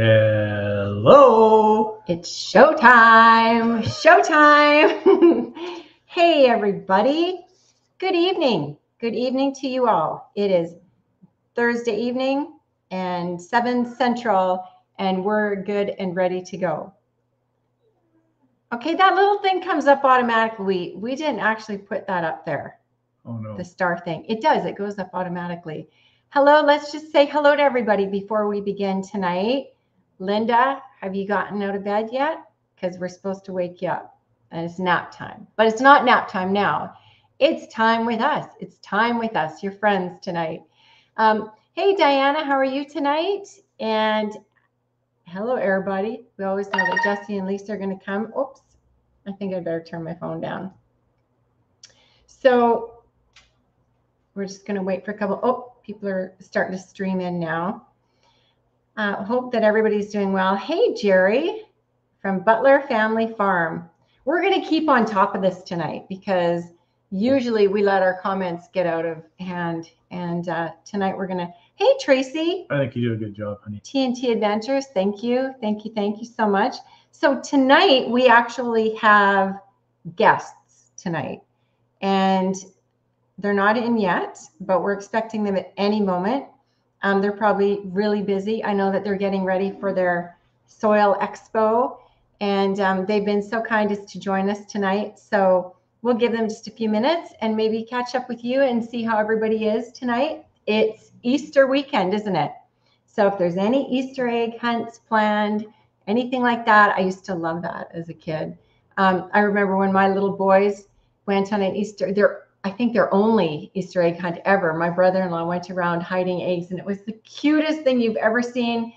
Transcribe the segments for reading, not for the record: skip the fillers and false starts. Hello! It's showtime! Showtime! Hey everybody! Good evening! Good evening to you all. It is Thursday evening and 7 Central, and we're good and ready to go. Okay, that little thing comes up automatically. We didn't actually put that up there. Oh no. The star thing. It does. It goes up automatically. Hello, let's just say hello to everybody before we begin tonight. Linda, have you gotten out of bed yet? Because we're supposed to wake you up and it's nap time, but it's not nap time now. It's time with us. It's time with us, your friends tonight. Hey, Diana, how are you tonight? And hello, everybody. We always know that Jesse and Lisa are going to come. Oops, I think I better turn my phone down. So we're just going to wait for a couple. Oh, people are starting to stream in now. Hope that everybody's doing well. Hey, Jerry from Butler Family Farm. We're going to keep on top of this tonight because usually we let our comments get out of hand. And tonight we're going to, hey, Tracy. I think you do a good job, honey. TNT Adventures. Thank you. Thank you. Thank you so much. So tonight we actually have guests tonight. And they're not in yet, but we're expecting them at any moment. They're probably really busy. I know that they're getting ready for their Soil Expo, and they've been so kind as to join us tonight. So we'll give them just a few minutes and maybe catch up with you and see how everybody is tonight. It's Easter weekend, isn't it? So if there's any Easter egg hunts planned, anything like that, I used to love that as a kid. I remember when my little boys went on an Easter, I think their only Easter egg hunt ever. My brother-in-law went around hiding eggs, and it was the cutest thing you've ever seen.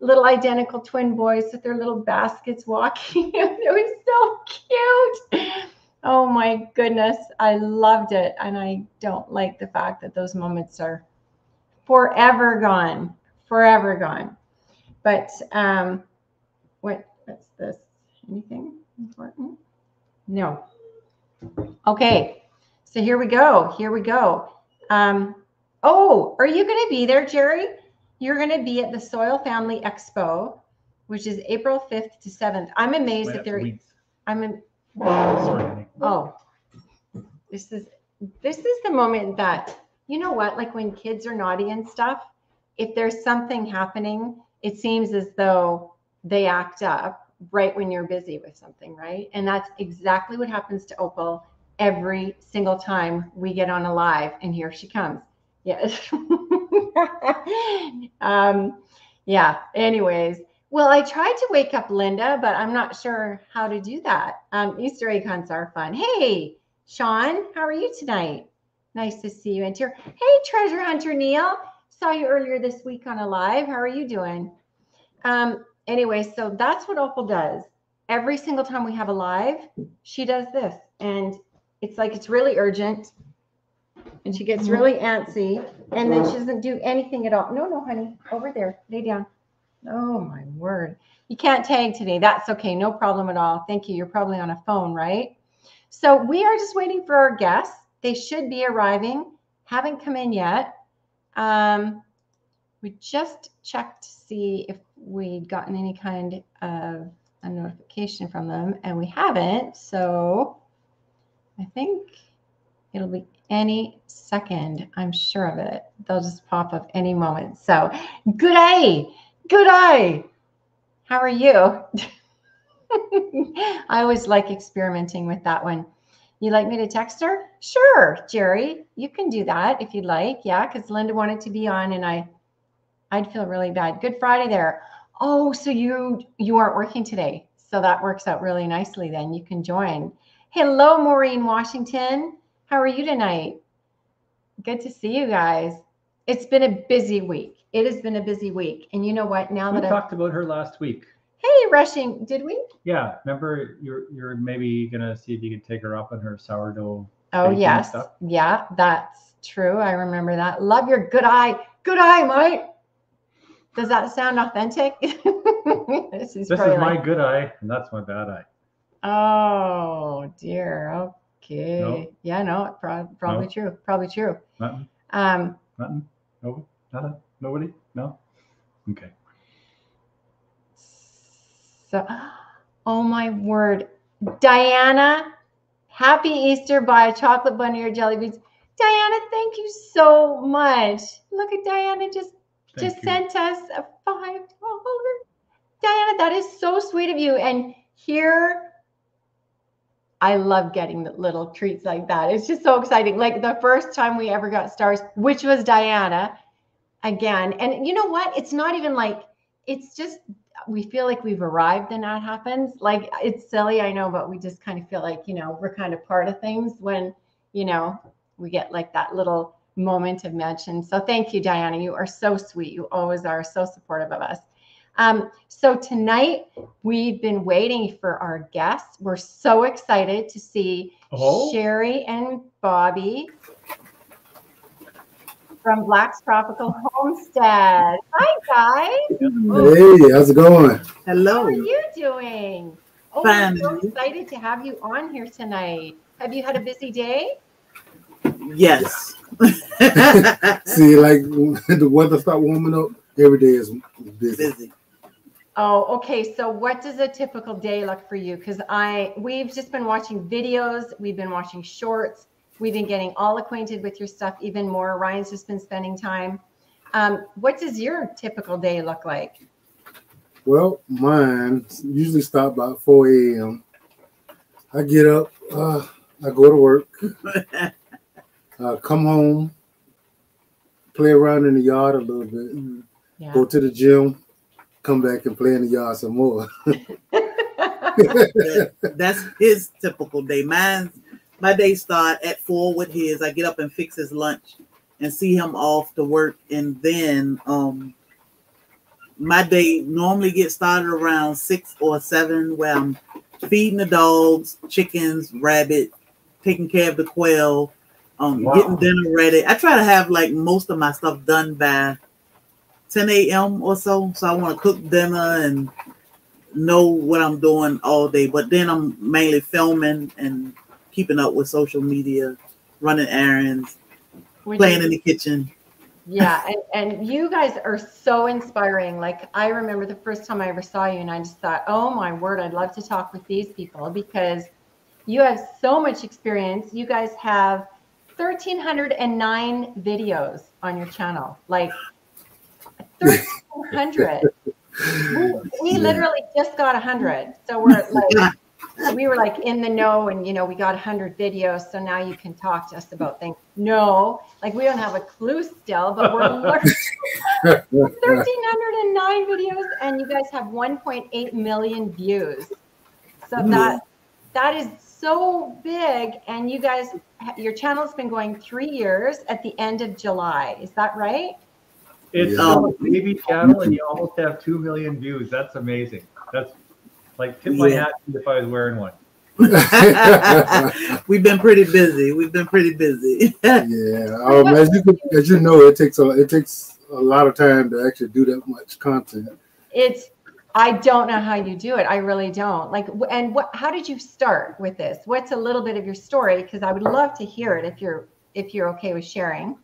Little identical twin boys with their little baskets walking. It was so cute. Oh my goodness. I loved it. And I don't like the fact that those moments are forever gone. Forever gone. But what's this? Anything important? No. Okay. So here we go. Here we go. Oh, are you going to be there, Jerry? You're going to be at the Soil Family Expo, which is April 5th to 7th. I'm amazed that there. Oh, this is the moment that, you know what, like when kids are naughty and stuff, if there's something happening, it seems as though they act up right when you're busy with something, right? And that's exactly what happens to Opal. Every single time we get on a live, and here she comes. Yes. Yeah. Anyways, well, I tried to wake up Linda, but I'm not sure how to do that. Easter egg hunts are fun. Hey, Sean, how are you tonight? Nice to see you. And here, hey, treasure hunter Neil, saw you earlier this week on a live. How are you doing? Anyway, so that's what Opal does. Every single time we have a live, she does this, and it's like it's really urgent, and she gets really antsy, and then she doesn't do anything at all. No, no, honey. Over there. Lay down. Oh, my word. You can't tag today. That's okay. No problem at all. Thank you. You're probably on a phone, right? So we are just waiting for our guests. They should be arriving. Haven't come in yet. We just checked to see if we'd gotten any kind of a notification from them, and we haven't. So I think it'll be any second. I'm sure of it. They'll just pop up any moment. So good day. Good day. How are you? I always like experimenting with that one. You like me to text her? Sure, Jerry. You can do that if you'd like. Yeah, because Linda wanted to be on, and I'd feel really bad. Good Friday there. Oh, so you aren't working today. So that works out really nicely then. You can join. Hello, Maureen Washington. How are you tonight? Good to see you guys. It's been a busy week. It has been a busy week. And you know what? Now that we talked about her last week. Hey, Rushing, did we? Yeah. Remember, you're maybe going to see if you could take her up on her sourdough. Oh, yes. Stuff. Yeah, that's true. I remember that. Love your good eye. Good eye, Mike. Does that sound authentic? This is my good eye, and that's my bad eye. Oh dear. Okay. No. Yeah, no, probably no. True. Probably true. Nothing. Nothing. No. Nobody. No. Okay. So, oh my word. Diana, happy Easter. Buy a chocolate bunny or jelly beans. Diana, thank you so much. Look at Diana just sent us a $5. Diana, that is so sweet of you. And here, I love getting the little treats like that. It's just so exciting. Like the first time we ever got stars, which was Diana again. And you know what? It's not even like, it's just, we feel like we've arrived and that happens. Like it's silly, I know, but we just kind of feel like, you know, we're kind of part of things when, you know, we get like that little moment of mention. So thank you, Diana. You are so sweet. You always are so supportive of us. So tonight we've been waiting for our guests. We're so excited to see Sherrie and Bobby from Black's Tropical Homestead. Hi guys. Hey, how's it going? Hello. How are you doing? Oh, I'm so excited to have you on here tonight. Have you had a busy day? Yes. See, like the weather start warming up. Every day is busy. Oh, okay. So what does a typical day look for you? Because we've just been watching videos. We've been watching shorts. We've been getting all acquainted with your stuff even more. Ryan's just been spending time. What does your typical day look like? Well, mine usually start about 4 a.m. I get up. I go to work. Come home. Play around in the yard a little bit. Mm-hmm. Yeah. Go to the gym, come back and play in the yard some more. That's his typical day. My day start at 4 with his. I get up and fix his lunch and see him off to work. And then my day normally gets started around 6 or 7 where I'm feeding the dogs, chickens, rabbit, taking care of the quail, getting dinner ready. I try to have like most of my stuff done by 10 a.m. or so. So I want to cook dinner and know what I'm doing all day. But then I'm mainly filming and keeping up with social media, running errands, playing in the kitchen. Yeah. And you guys are so inspiring. Like I remember the first time I ever saw you and I just thought, oh my word, I'd love to talk with these people because you have so much experience. You guys have 1,309 videos on your channel. Like 1,300. We literally just got 100, so we're like, we were like in the know, and you know we got 100 videos, so now you can talk to us about things. No, like we don't have a clue still, but we're 1,309 videos, and you guys have 1.8 million views. So that is so big, and you guys, your channel's been going 3 years at the end of July. Is that right? It's a baby channel, and you almost have 2 million views. That's amazing. That's like tip my hat if I was wearing one. We've been pretty busy. We've been pretty busy. Yeah, as you know, it takes a lot of time to actually do that much content. I don't know how you do it. I really don't. Like, and how did you start with this? What's a little bit of your story? Because I would love to hear it if you're okay with sharing.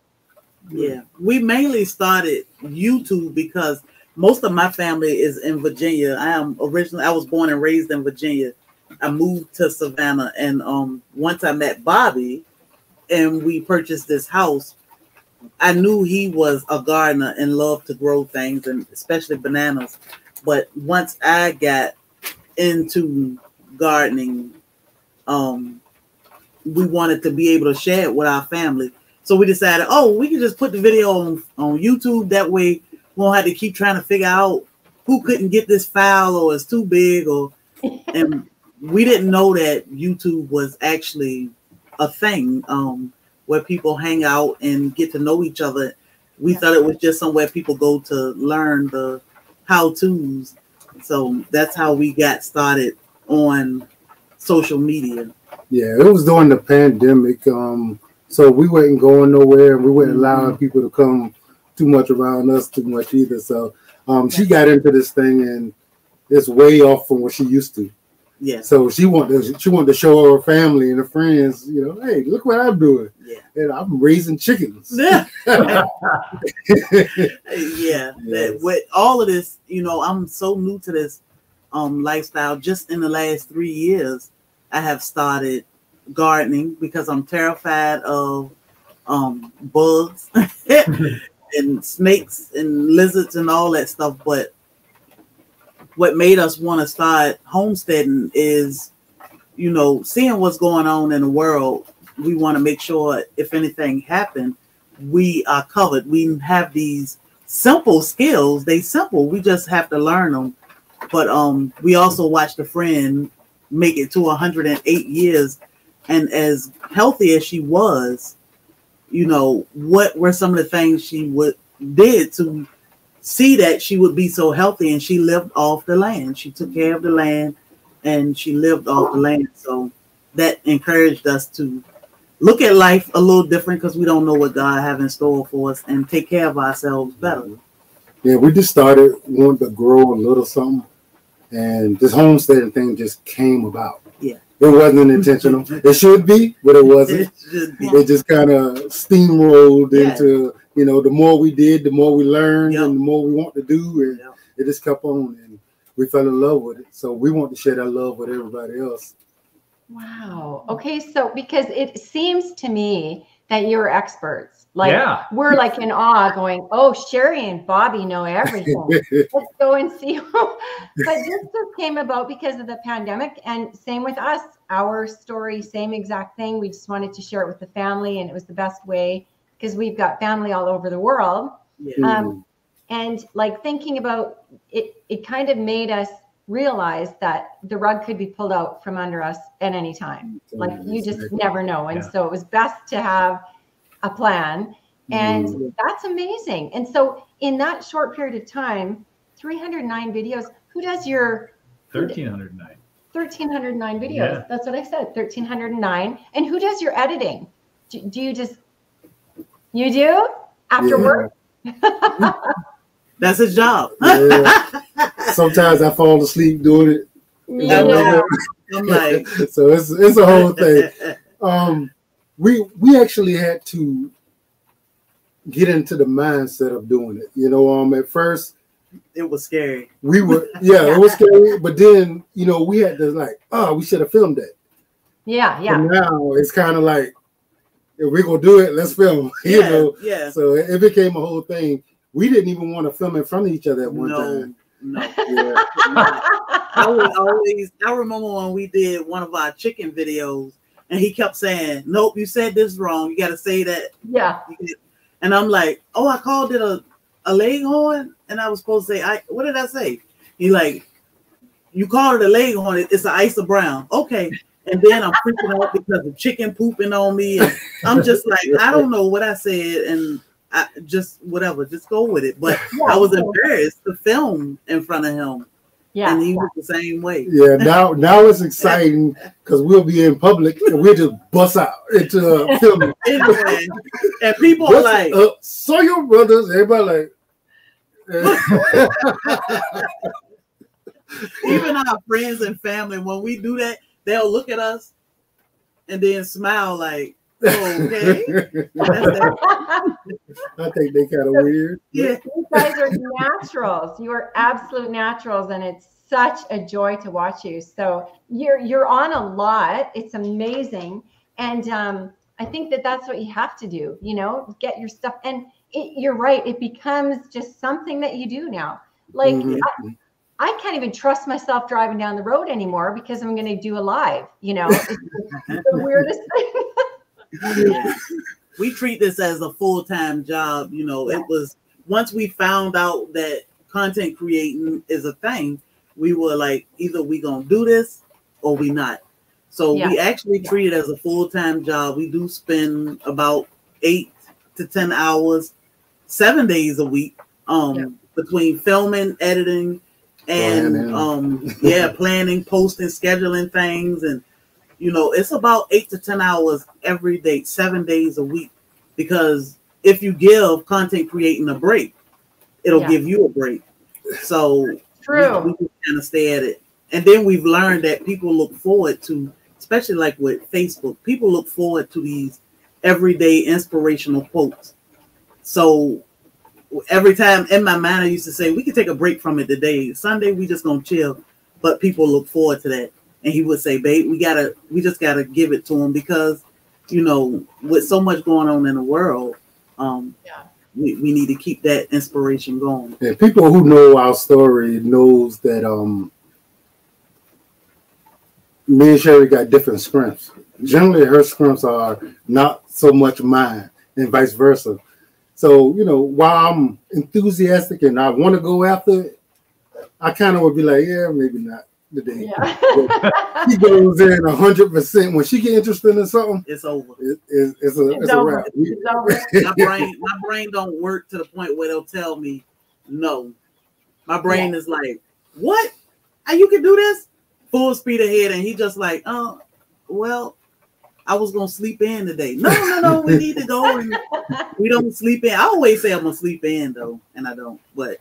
Yeah, we mainly started YouTube because most of my family is in Virginia. I was born and raised in Virginia. I moved to Savannah, and once I met Bobby and we purchased this house, I knew he was a gardener and loved to grow things, and especially bananas. But once I got into gardening, we wanted to be able to share it with our family. So we decided, oh, we can just put the video on YouTube. That way we won't have to keep trying to figure out who couldn't get this file or it's too big. And we didn't know that YouTube was actually a thing where people hang out and get to know each other. We thought it was just somewhere people go to learn the how-tos. So that's how we got started on social media. Yeah, it was during the pandemic. So we weren't going nowhere, and we weren't allowing people to come too much around us too much either. So she got into this thing, and it's way off from what she used to. Yeah. So she wanted to show her family and her friends, you know, hey, look what I'm doing. Yeah. And I'm raising chickens. Yeah. Yes. With all of this, you know, I'm so new to this. lifestyle. Just in the last 3 years, I have started gardening because I'm terrified of bugs and snakes and lizards and all that stuff. But what made us want to start homesteading is, you know, seeing what's going on in the world. We want to make sure if anything happened, we are covered. We have these simple skills. They simple. We just have to learn them. But we also watched a friend make it to 108 years. And as healthy as she was, you know, what were some of the things she did to see that she would be so healthy? And she lived off the land. She took care of the land and she lived off the land. So that encouraged us to look at life a little different, because we don't know what God has in store for us, and take care of ourselves better. Yeah, we just started wanting to grow a little something. And this homesteading thing just came about. Yeah. It wasn't intentional. It should be, but it wasn't. It just kind of steamrolled into, you know, the more we did, the more we learned, and the more we want to do. And it just kept on, and we fell in love with it. So we want to share that love with everybody else. Wow. Okay. So because it seems to me that you're experts. Like we're like in awe going, oh, Sherrie and Bobby know everything. Let's go and see. But this came about because of the pandemic, and same with us, our story, same exact thing. We just wanted to share it with the family, and it was the best way because we've got family all over the world. Yeah. And like thinking about it, it kind of made us realize that the rug could be pulled out from under us at any time. Like you just never know. And so it was best to have a plan. And that's amazing. And so in that short period of time, 309 videos, who does your 1309? 1309 videos. Yeah. That's what I said. 1309. And who does your editing? Do you just, you do after work? That's his job. Sometimes I fall asleep doing it. So it's a whole thing. We actually had to get into the mindset of doing it. You know, at first it was scary. We were it was scary, but then, you know, we had to like, oh, we should have filmed that. And now it's kind of like, if we're gonna do it, let's film. So it became a whole thing. We didn't even want to film in front of each other at one time. I remember when we did one of our chicken videos, and he kept saying, nope, you said this wrong. You got to say that. Yeah. And I'm like, oh, I called it a leghorn, and I was supposed to say, what did I say? He's like, you called it a leghorn. It's an Isa Brown. Okay. And then I'm freaking out because of chicken pooping on me. And I'm just like, I don't know what I said. And I just whatever, just go with it. But I was embarrassed to film in front of him. Yeah, and he was the same way. Yeah, now it's exciting because we'll be in public and we'll just bust out into filming. And people are like, so your brothers, everybody like. Even our friends and family, when we do that, they'll look at us and then smile like, okay. I think they kind of weird. Yeah. You guys are naturals. You are absolute naturals, and it's such a joy to watch you. So you're on a lot. It's amazing, and I think that's what you have to do. You know, get your stuff. And you're right. It becomes just something that you do now. Like I can't even trust myself driving down the road anymore because I'm going to do a live. You know, it's the weirdest thing. We treat this as a full-time job. You know, it was once we found out that content creating is a thing, we were like, either we gonna do this or we not. So we actually treat it as a full-time job. We do spend about 8 to 10 hours, 7 days a week, between filming, editing, and planning. Planning, posting, scheduling things, and you know, it's about 8 to 10 hours every day, 7 days a week. Because if you give content creating a break, it'll give you a break. So we can kind of stay at it. And then we've learned that people look forward to, especially like with Facebook, people look forward to these everyday inspirational quotes. So every time in my mind, I used to say, we can take a break from it today. Sunday, we just gonna chill. but people look forward to that. And he would say, babe, we just gotta give it to them, because, you know, with so much going on in the world, we need to keep that inspiration going. Yeah, people who know our story knows that me and Sherrie got different scrimps. Generally, her scrimps are not so much mine, and vice versa. So, you know, while I'm enthusiastic and I want to go after it, I kind of would be like, yeah, maybe not today. Yeah. She goes in 100%. When she get interested in something, it's over. It's a wrap. My brain don't work to the point where they'll tell me no. My brain is like, what? You can do this? Full speed ahead. And he just like, oh, well, I was going to sleep in today. No, we need to go. And we don't sleep in. I always say I'm going to sleep in, though, and I don't. But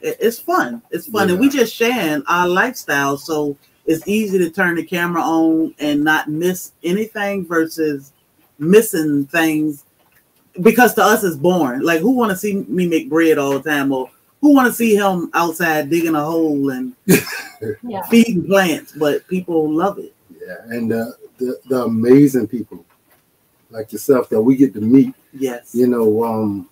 it's fun. It's fun. Yeah. And we just sharing our lifestyle, so it's easy to turn the camera on and not miss anything versus missing things, because to us it's boring. Like, who want to see me make bread all the time, or who want to see him outside digging a hole and feeding plants? But people love it. Yeah, and the amazing people like yourself that we get to meet. Yes. You know, I'm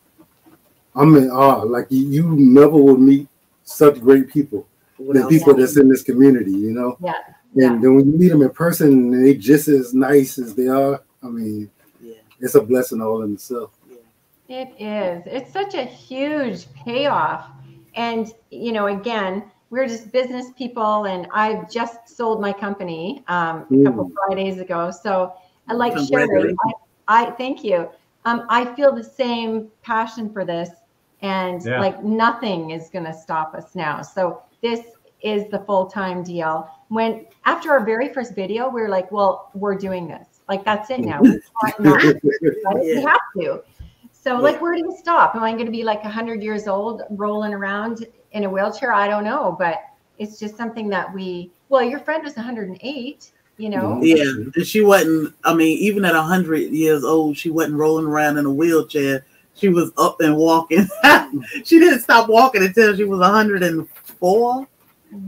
in awe. Like, you never will meet such great people, the people that's in this community, you know? Yeah. And then when you meet them in person, and they're just as nice as they are. I mean, it's a blessing all in itself. Yeah. It is. It's such a huge payoff. And, you know, again, we're just business people, and I've just sold my company a couple Fridays ago. So I like Sherrie. I thank you. I feel the same passion for this, and like nothing is going to stop us now. So this is the full-time deal. When after our very first video, we were like, well, we're doing this. Like, that's it now. We have to. So like, where do you stop? Am I going to be like 100 years old rolling around in a wheelchair? I don't know, but it's just something that we, well, your friend was 108, you know? Yeah, and she wasn't, I mean, even at 100 years old, she wasn't rolling around in a wheelchair. She was up and walking. She didn't stop walking until she was 104.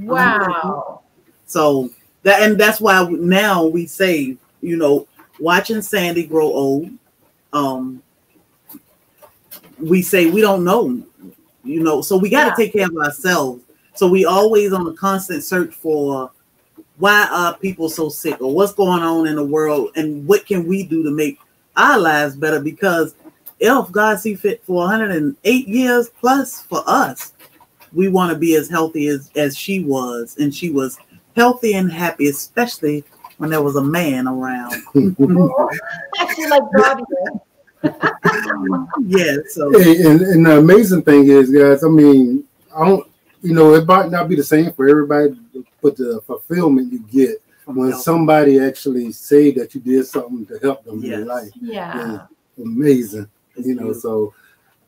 Wow. So that, and that's why now we say, you know, watching Sandy grow old, we say we don't know, you know, so we got to take care of ourselves. So we always on a constant search for why are people so sick, or what's going on in the world, and what can we do to make our lives better? Because if God see fit for 108 years plus for us, we want to be as healthy as she was. And she was healthy and happy, especially when there was a man around. Actually, like Bobby. And the amazing thing is, guys, I mean, I don't, you know, it might not be the same for everybody, but the fulfillment you get when somebody actually say that you did something to help them in their life, is amazing. It's beautiful. So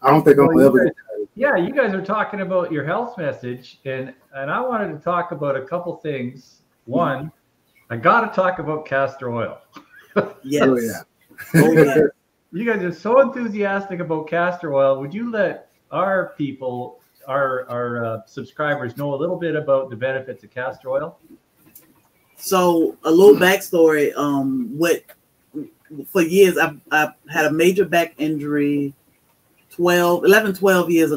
I don't think I'm ever. You guys are talking about your health message, and I wanted to talk about a couple things. One, I got to talk about castor oil. You guys are so enthusiastic about castor oil. Would you let our people, our subscribers, know a little bit about the benefits of castor oil? So a little backstory. For years, I had a major back injury 11 years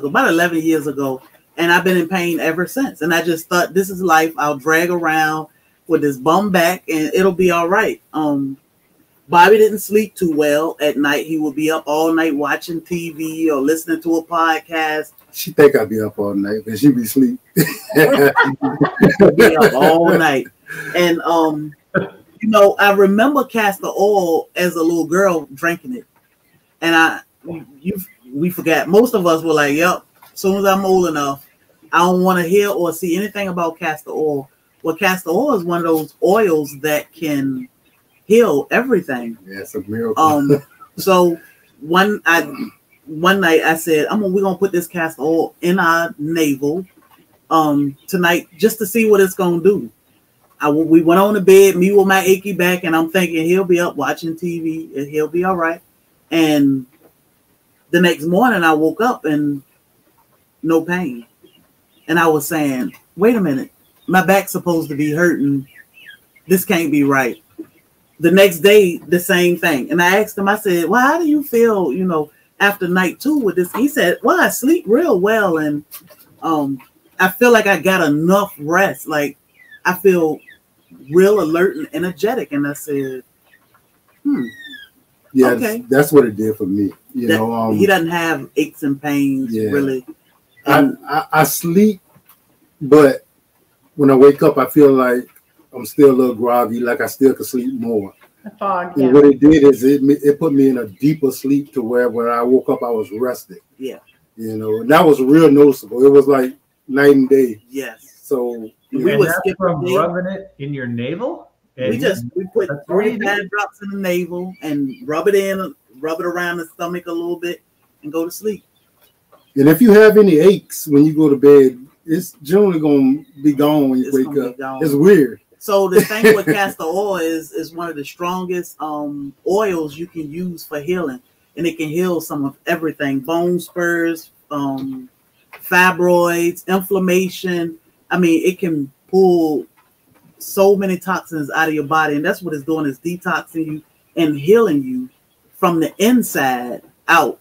ago. And I've been in pain ever since. And I just thought, this is life. I'll drag around with this bum back and it'll be all right. Bobby didn't sleep too well at night. He would be up all night watching TV or listening to a podcast. She think I'd be up all night, but she be sleep. Be up all night. And, you know, I remember castor oil as a little girl drinking it. And we forgot. Most of us were like, yep, as soon as I'm old enough, I don't want to hear or see anything about castor oil. Well, castor oil is one of those oils that can heal everything. Yeah, it's a miracle. So one night I said, we're gonna put this castor oil in our navel tonight just to see what it's gonna do. We went on the bed, me with my achy back, and I'm thinking he'll be up watching TV and he'll be all right. And the next morning I woke up and no pain. And I was saying, wait a minute, my back's supposed to be hurting. This can't be right. The next day, the same thing. And I asked him, I said, well, how do you feel, you know, after night two with this? He said, well, I sleep real well. And I feel like I got enough rest. Like, I feel real alert and energetic. And I said, yeah, okay. That's what it did for me. You know, he doesn't have aches and pains, really. And I sleep, but when I wake up, I feel like I'm still a little groggy, like I still could sleep more. The fog, yeah. And what it did is it put me in a deeper sleep to where when I woke up, I was rested. Yeah. You know, and that was real noticeable. It was like night and day. Yes. So we were from rubbing it in your navel. And we put 3 bad drops in the navel and rub it in, rub it around the stomach a little bit, and go to sleep. And if you have any aches when you go to bed, it's generally gonna be gone when you wake up. It's weird. So the thing with castor oil is one of the strongest oils you can use for healing, and it can heal some of everything: bone spurs, fibroids, inflammation. I mean, it can pull so many toxins out of your body, and that's what it's doing, is detoxing you and healing you from the inside out.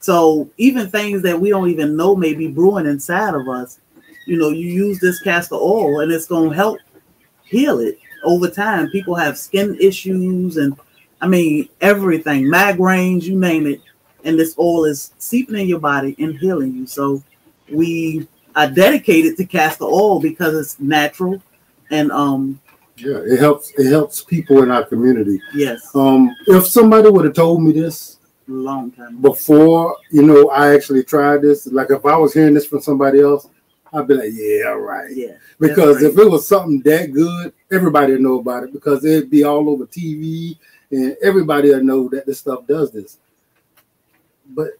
So even things that we don't even know may be brewing inside of us, you know, you use this castor oil and it's going to help heal it over time. People have skin issues and, I mean, everything, migraines, you name it. And this oil is seeping in your body and healing you. So we are dedicated to castor oil because it's natural. And yeah, it helps people in our community. Yes. If somebody would have told me this long time before, you know, I actually tried this, like if I was hearing this from somebody else, I'd be like, yeah, right. Yeah. Because if it was something that good, everybody would know about it, because it'd be all over TV and everybody would know that this stuff does this. But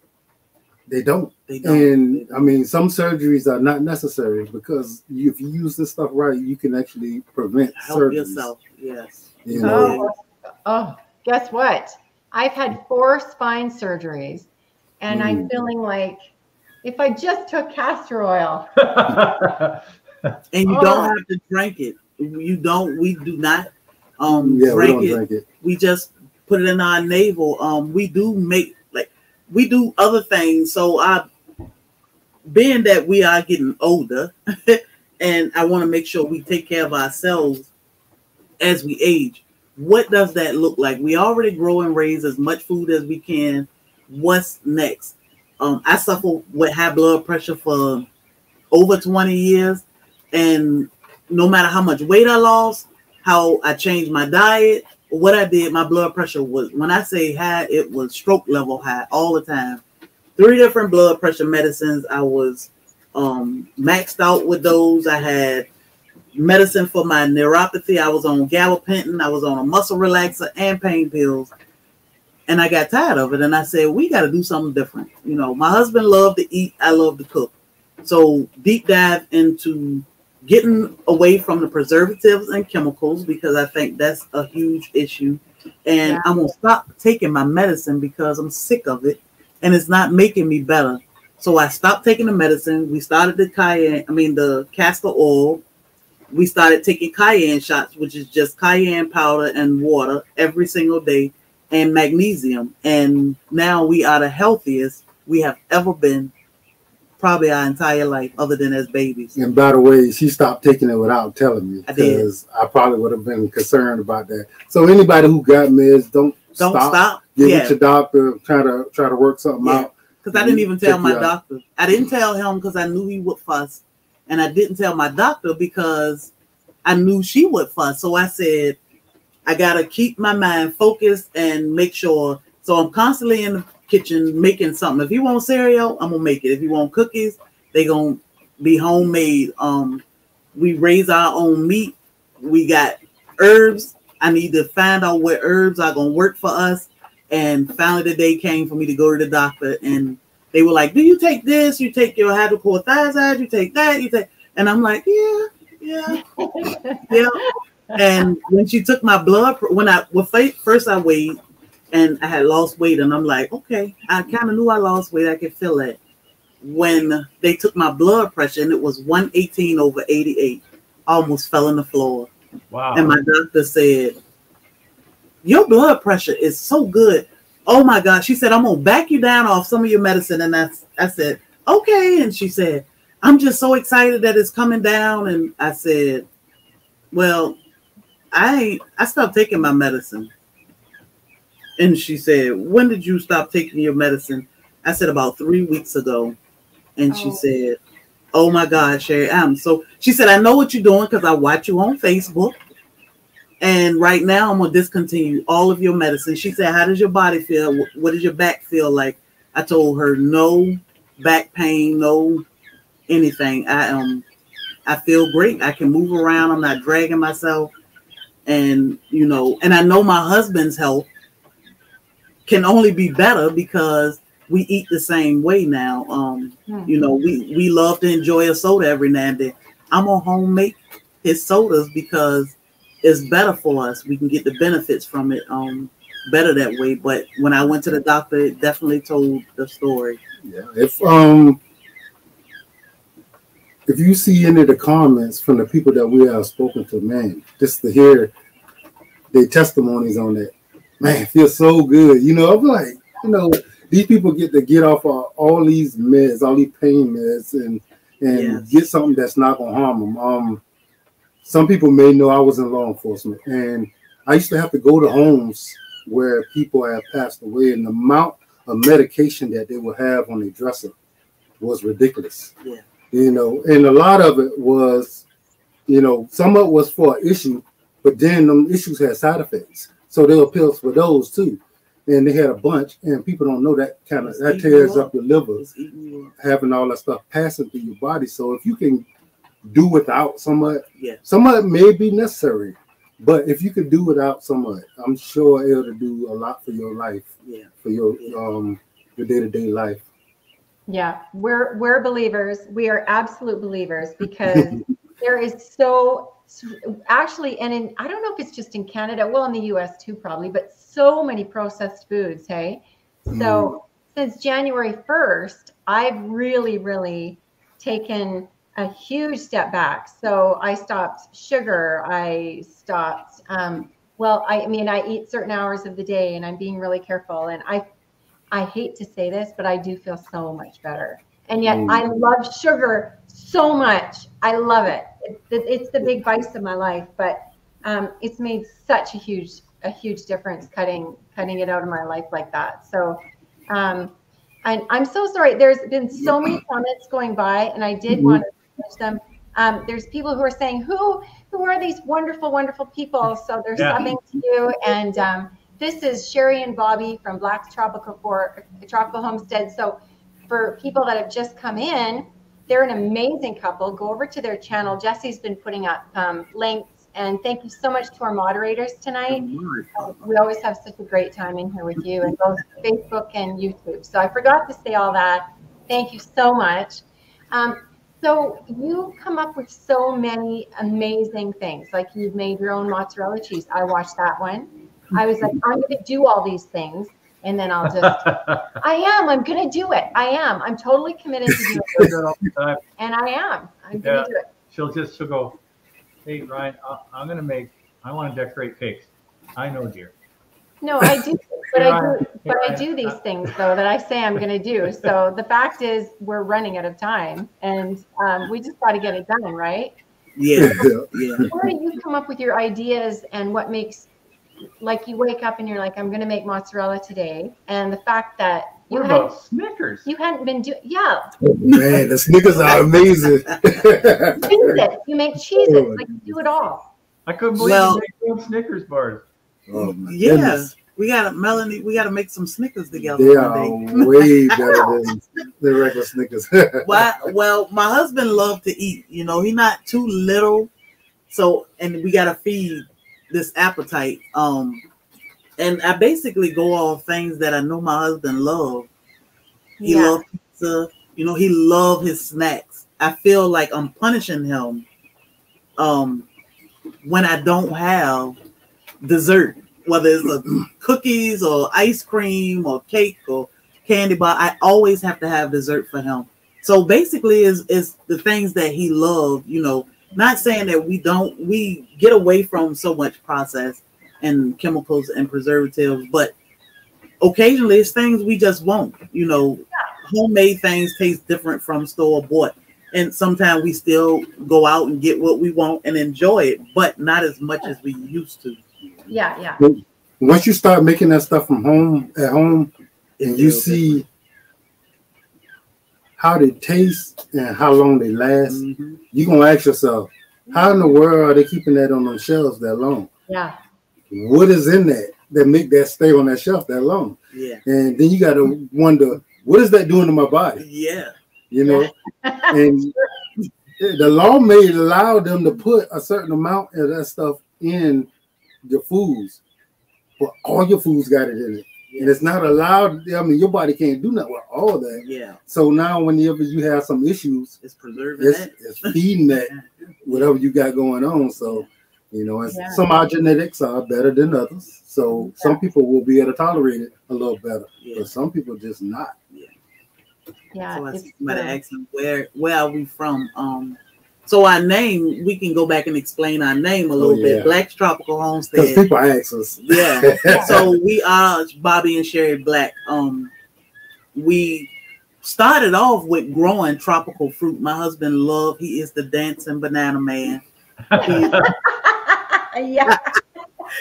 they don't. And I mean, some surgeries are not necessary, because if you use this stuff right, you can actually prevent surgeries. Help yourself, yes. You know? Oh, guess what? I've had 4 spine surgeries, and I'm feeling like if I just took castor oil. And you don't have to drink it. You don't. We do not drink it. We just put it in our navel. We do make. We do other things. So being that we are getting older and I want to make sure we take care of ourselves as we age, what does that look like? We already grow and raise as much food as we can. What's next? I suffer with high blood pressure for over 20 years. And no matter how much weight I lost, how I changed my diet, what I did, my blood pressure was, when I say high, it was stroke level high all the time. 3 different blood pressure medicines. I was maxed out with those. I had medicine for my neuropathy. I was on gabapentin. I was on a muscle relaxer and pain pills. And I got tired of it. And I said, we got to do something different. You know, my husband loved to eat. I loved to cook. So deep dive into getting away from the preservatives and chemicals, because I think that's a huge issue. And I'm going to stop taking my medicine because I'm sick of it and it's not making me better. So I stopped taking the medicine. We started the castor oil. We started taking cayenne shots, which is just cayenne powder and water every single day, and magnesium. And now we are the healthiest we have ever been, probably our entire life, other than as babies. And by the way, she stopped taking it without telling me, because I probably would have been concerned about that. So anybody who got meds, don't stop. Get with your doctor, try to work something out. Because I didn't even tell my doctor. I didn't tell him because I knew he would fuss, and I didn't tell my doctor because I knew she would fuss. So I said, I gotta keep my mind focused and make sure. So I'm constantly in the kitchen making something. If you want cereal, I'm gonna make it. If you want cookies, they gonna be homemade. We raise our own meat. We got herbs. I need to find out what herbs are gonna work for us. And finally the day came for me to go to the doctor, and they were like, do you take this? You take your hydrochlorothiazide, you take that, you take, and I'm like, yeah. Yeah. And when she took my blood, first I weighed, and I had lost weight, and I'm like, okay, I kind of knew I lost weight. I could feel it. When they took my blood pressure, and it was 118/88. almost fell on the floor. Wow. And my doctor said, your blood pressure is so good. Oh my God. She said, I'm going to back you down off some of your medicine. And I said, okay. And she said, I'm just so excited that it's coming down. And I said, well, I stopped taking my medicine. And she said, when did you stop taking your medicine? I said, about 3 weeks ago. And she said, oh my God, Sherrie, she said, I know what you're doing because I watch you on Facebook. And right now I'm going to discontinue all of your medicine. She said, how does your body feel? What does your back feel like? I told her, no back pain, no anything. I feel great. I can move around. I'm not dragging myself. And, you know, and I know my husband's health can only be better because we eat the same way now. You know, we love to enjoy a soda every now and then. I'm going to homemade his sodas because it's better for us. We can get the benefits from it better that way. But when I went to the doctor, it definitely told the story. Yeah. If you see any of the comments from the people that we have spoken to, man, just to hear their testimonies on that, man, it feels so good. You know, I'm like, you know, these people get to get off of all these meds, all these pain meds, and yes, get something that's not going to harm them. Some people may know I was in law enforcement, and I used to have to go to homes where people had passed away, and the amount of medication that they would have on their dresser was ridiculous. Yeah. You know, and a lot of it was, you know, some of it was for an issue, but then them issues had side effects. So there were pills for those too. And they had a bunch, and people don't know that kind of, that tears up your liver, having all that stuff passing through your body. So if you can do without some of it, yeah, some of it may be necessary, but if you could do without some of it, I'm sure it'll do a lot for your life, yeah, for your day-to-day life. Yeah, we're believers. We are absolute believers because there is so. Actually, and I don't know if it's just in Canada, well, in the U.S. too, probably, but so many processed foods, hey? So since January 1st, I've really, really taken a huge step back. So I stopped sugar. I stopped, well, I mean, I eat certain hours of the day and I'm being really careful. And I hate to say this, but I do feel so much better. And yet I love sugar so much. I love it. It's the big vice of my life, but it's made such a huge difference cutting it out of my life like that. So and I'm so sorry. There's been so many comments going by, and I did want to finish them. There's people who are saying, who are these wonderful, wonderful people? So they're subbing to you. And this is Sherrie and Bobby from Black's Tropical Homestead. So for people that have just come in, they're an amazing couple. Go over to their channel. Jesse's been putting up links. And thank you so much to our moderators tonight. We always have such a great time in here with you, and both Facebook and YouTube. So I forgot to say all that. Thank you so much. So you come up with so many amazing things. Like you've made your own mozzarella cheese. I watched that one. I was like, I'm going to do all these things. And then I'll just, I'm going to do it. I'm totally committed to doing it. And I'm going to do it. She'll go, hey, Ryan, I want to decorate cakes. I know, dear. No, I do. But I do these things, though, that I say I'm going to do. So the fact is we're running out of time. And we just got to get it done, right? Yeah. So, where do you come up with your ideas, and what makes, like, you wake up and you're like, I'm going to make mozzarella today. And the fact that you had Snickers, you hadn't been doing, oh, man, the Snickers are amazing. You make cheeses, like you do it all. I couldn't believe you made Snickers bars. Oh, yes, we got to make some Snickers together. They are way better than the regular Snickers. Well, my husband loved to eat. You know, he's not too little, so and we got to feed this appetite, and I basically go off things that I know my husband loved. He loved pizza, you know, he loved his snacks. I feel like I'm punishing him when I don't have dessert, whether it's cookies or ice cream or cake or candy bar. I always have to have dessert for him. So basically, is the things that he loved, you know. Not saying that we get away from so much process and chemicals and preservatives, but occasionally it's things we just won't, you know. Homemade things taste different from store bought, and sometimes we still go out and get what we want and enjoy it, but not as much as we used to. Yeah. Once you start making that stuff from home, at home, and you see how they taste and how long they last, you're going to ask yourself, how in the world are they keeping that on those shelves that long? Yeah. What is in that that make that stay on that shelf that long? Yeah. And then you got to wonder, what is that doing to my body? Yeah. You know, and the law may allow them to put a certain amount of that stuff in your foods, but all your foods got it in it. Yeah. And it's not allowed. I mean, your body can't do nothing with all that. Yeah. So now whenever you have some issues, it's preserving that. It's feeding that, whatever you got going on. So, you know, some of our genetics are better than others. So some people will be able to tolerate it a little better, but some people just not. Yeah. Yeah, so I might ask him, where are we from? So our name, we can go back and explain our name a little bit. Black's Tropical Homestead. Because people ask us. Yeah. So we are Bobby and Sherrie Black. We started off with growing tropical fruit. My husband loved. He is the dancing banana man.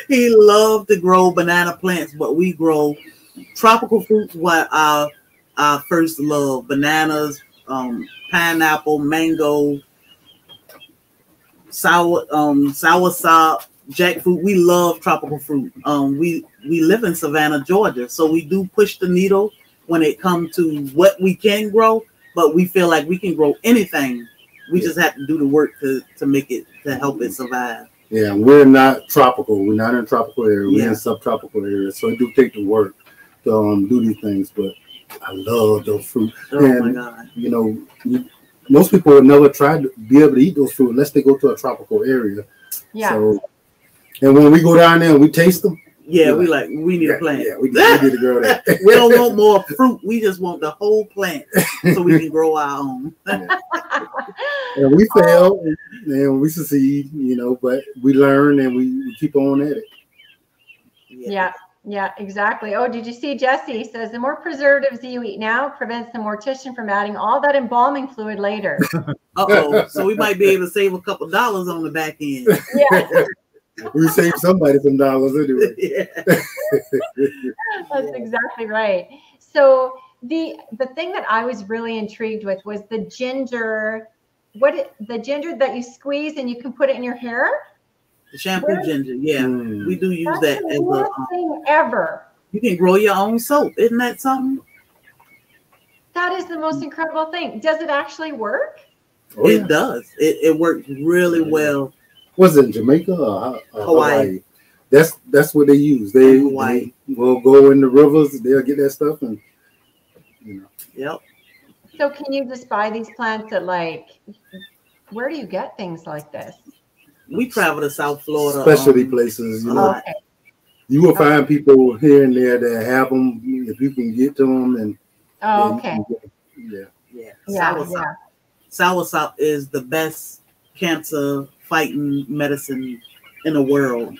He loved to grow banana plants, but we grow tropical fruits. What our first love: bananas, pineapple, mango, soursop, jackfruit. We love tropical fruit. We live in Savannah, Georgia, so we do push the needle when it comes to what we can grow, but we feel like we can grow anything. We just have to do the work to make it, to help it survive. Yeah, we're not tropical. We're not in tropical area. We're in subtropical areas, so it do take the work to do these things, but I love those fruit. Oh, and, my God. You know, most people have never tried to be able to eat those fruit unless they go to a tropical area. Yeah. So, and when we go down there and we taste them, we need a plant. Yeah, we need to grow that. We don't want more fruit. We just want the whole plant so we can grow our own. And we fail and we succeed, you know, but we learn and we keep on at it. Yeah, exactly. Oh, did you see Jesse says the more preservatives you eat now prevents the mortician from adding all that embalming fluid later. Uh-oh. So we might be able to save a couple dollars on the back end. Yeah. We save somebody some dollars anyway. Yeah. That's exactly right. So the thing that I was really intrigued with was the ginger. The ginger that you squeeze and you can put it in your hair? The shampoo ginger, we do use that. That's the worst thing ever. You can grow your own soap. Isn't that something? That is the most incredible thing. Does it actually work? Oh, it does. It works really well. Was it in Jamaica or Hawaii? That's what they use. They will go in the rivers. They'll get that stuff, and you know. Yep. So can you just buy these plants at where do you get things like this? We travel to South Florida. Specialty places, you know. Okay. You will find people here and there that have them if you can get to them. And soursop is the best cancer-fighting medicine in the world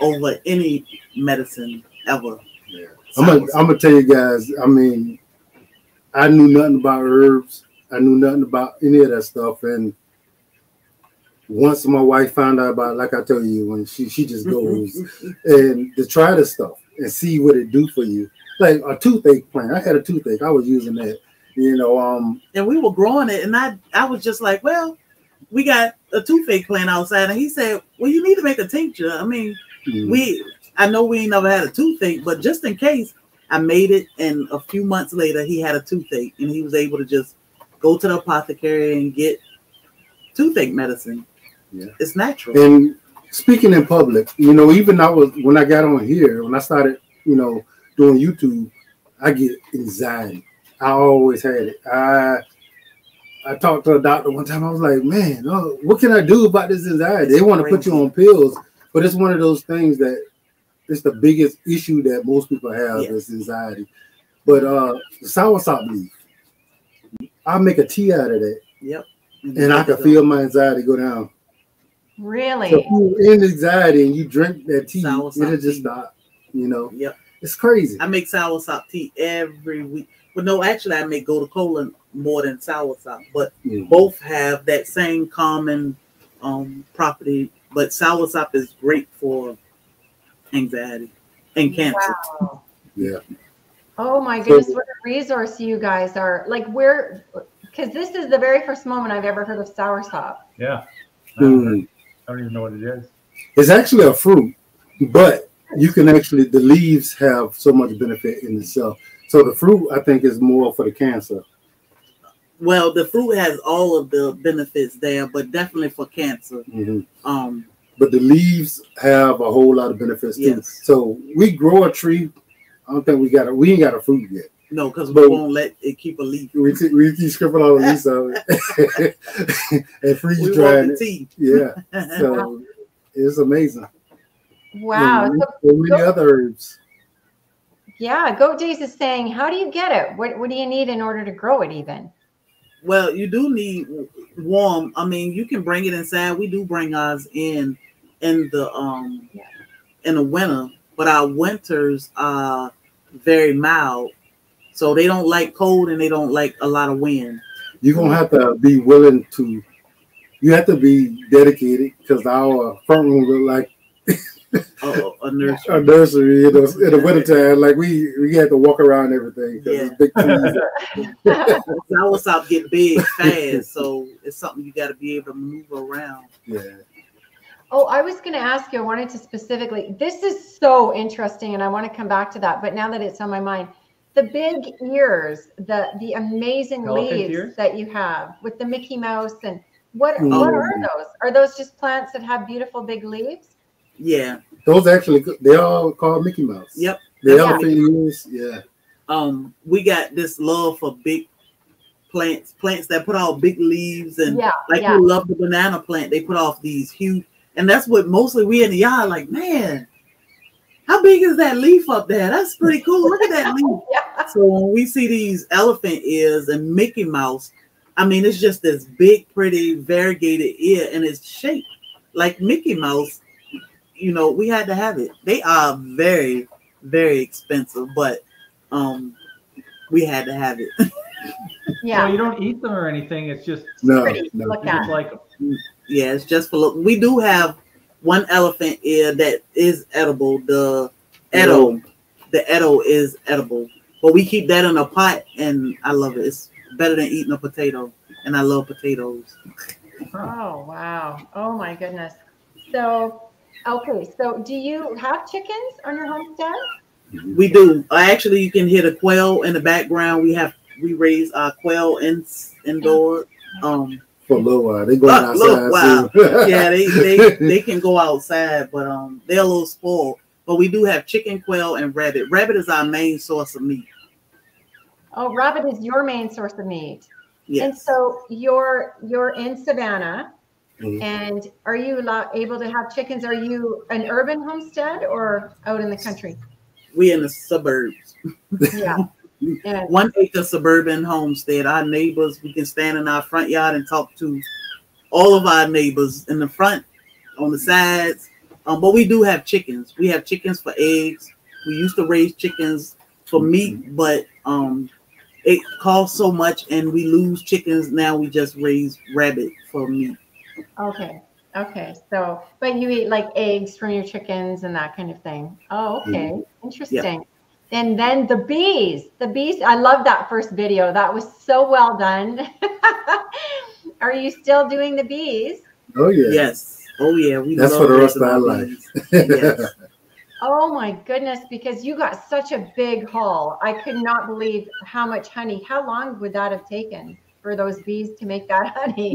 over any medicine ever. Yeah. I'm gonna tell you guys. I mean, I knew nothing about herbs. I knew nothing about any of that stuff, and once my wife found out about it, like I tell you, when she just goes and to try this stuff and see what it do for you. Like a toothache plant. I had a toothache. I was using that, you know. And we were growing it, and I was just like, well, we got a toothache plant outside, and he said, well, you need to make a tincture. I mean, I know we ain't never had a toothache, but just in case, I made it, and a few months later, he had a toothache, and he was able to just go to the apothecary and get toothache medicine. Yeah. It's natural. And speaking in public, you know, even when I got on here, when I started, you know, doing YouTube, I get anxiety. I always had it. I talked to a doctor one time. I was like, man, what can I do about this anxiety? They want to put you on pills, but it's one of those things that it's the biggest issue that most people have is anxiety. But the soursop leaf, I make a tea out of that. Yep. And I can feel my anxiety go down. Really? So if you're in anxiety and you drink that tea, it'll just stop, you know? Yep. It's crazy. I make soursop tea every week. Well, no, actually, I make gotu kola more than soursop, but both have that same common property. But soursop is great for anxiety and cancer. Wow. Yeah. Oh, my goodness. So, what a resource you guys are. Like, we're, because this is the very first moment I've ever heard of soursop. Yeah. I don't even know what it is. It's actually a fruit, but you can actually, the leaves have so much benefit in itself. So the fruit, I think, is more for the cancer. Well, the fruit has all of the benefits there, but definitely for cancer. But the leaves have a whole lot of benefits too. So we grow a tree. I don't think we got it. We ain't got a fruit yet. No, because we won't let it keep a leaf. We keep stripping all the leaves of it and freeze drying it. Tea. Yeah, so it's amazing. Wow, and so many other herbs. Yeah, Goat Days is saying, how do you get it? What do you need in order to grow it even? Well, you do need warm. I mean, you can bring it inside. We do bring ours in the winter, but our winters are very mild. So they don't like cold and they don't like a lot of wind. You're going to have to be willing to, you have to be dedicated, because our front room look like a nursery in the wintertime. Like we had to walk around everything. Soursop get big fast. So it's something you got to be able to move around. Yeah. Oh, I was going to ask you, I wanted to specifically, this is so interesting and I want to come back to that, but now that it's on my mind, the big ears, the amazing leaves that you have with the Mickey Mouse, and what are those? Are those just plants that have beautiful big leaves? Yeah, those actually, they're all called Mickey Mouse. Yep, they all ears. Yeah. We got this love for big plants, plants that put out big leaves, and we love the banana plant. They put off these huge, and that's what mostly we in the yard like, man, how big is that leaf up there? That's pretty cool. Look at that leaf. So when we see these elephant ears and Mickey Mouse, I mean, it's just this big, pretty, variegated ear, and it's shaped like Mickey Mouse. You know, we had to have it. They are very, very expensive, but we had to have it. Yeah. Well, you don't eat them or anything. It's just pretty to look at. Like them. Yeah, it's just for look. We do have one elephant ear that is edible. The Edo is edible, but we keep that in a pot, and I love it. It's better than eating a potato, and I love potatoes. Oh wow! Oh my goodness! So, okay. So, do you have chickens on your homestead? We do. Actually, you can hear the quail in the background. We raise our quail indoor. For a little while, they go outside. Wow. Yeah, they can go outside, but they're a little spoiled. But we do have chicken, quail, and rabbit. Rabbit is our main source of meat. Oh, rabbit is your main source of meat. Yes. And so you're in Savannah, and are you able to have chickens? Are you an urban homestead or out in the country? We in the suburbs. Yeah. Yeah. 1 acre suburban homestead. Our neighbors, we can stand in our front yard and talk to all of our neighbors in the front, on the sides. But we do have chickens. We have chickens for eggs. We used to raise chickens for meat, but it costs so much and we lose chickens. Now we just raise rabbit for meat. Okay. Okay. So, but you eat like eggs from your chickens and that kind of thing. Oh, okay. Interesting. Yeah. And then the bees. I love that first video. That was so well done. Are you still doing the bees? Oh, yeah. Yes. Oh, yeah. We That's for the rest of our life. Yes. Oh, my goodness, because you got such a big haul. I could not believe how much honey. How long would that have taken for those bees to make that honey?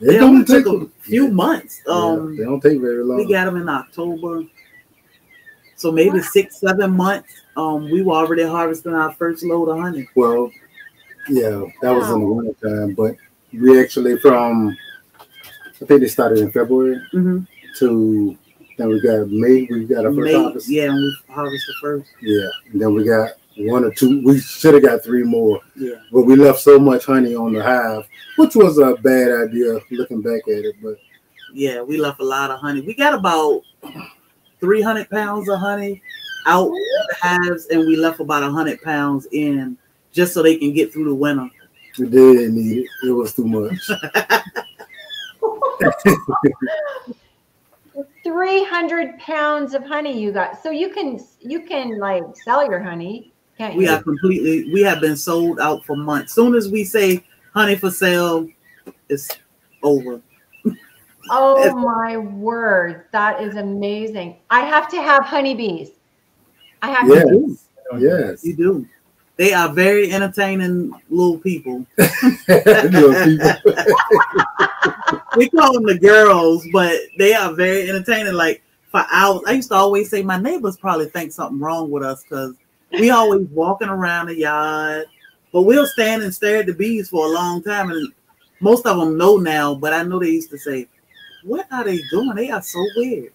It only took a few months. They don't take very long. We got them in October. So maybe 6, 7 months. We were already harvesting our first load of honey. Well, yeah, that was in the wintertime, but we actually from, I think they started in February to, then we got May, we got our first harvest. Yeah, and we harvested first. Yeah, and then we got 1 or 2, we should have got 3 more. Yeah. But we left so much honey on the hive, which was a bad idea looking back at it, but Yeah, we left a lot of honey. We got about 300 pounds of honey out the hives, and we left about 100 pounds in just so they can get through the winter. They didn't need it. It was too much. 300 pounds of honey you got. So you can like sell your honey, can't you? We are completely, we have been sold out for months. Soon as we say honey for sale, it's over. Oh my word. That is amazing. I have to have honeybees. I have to. Yes, you do. They are very entertaining little people. We call them the girls, but they are very entertaining. Like for hours, I used to always say my neighbors probably think something wrong with us because we always walking around the yard, but we'll stand and stare at the bees for a long time. And most of them know now, but I know they used to say, "What are they doing? They are so weird."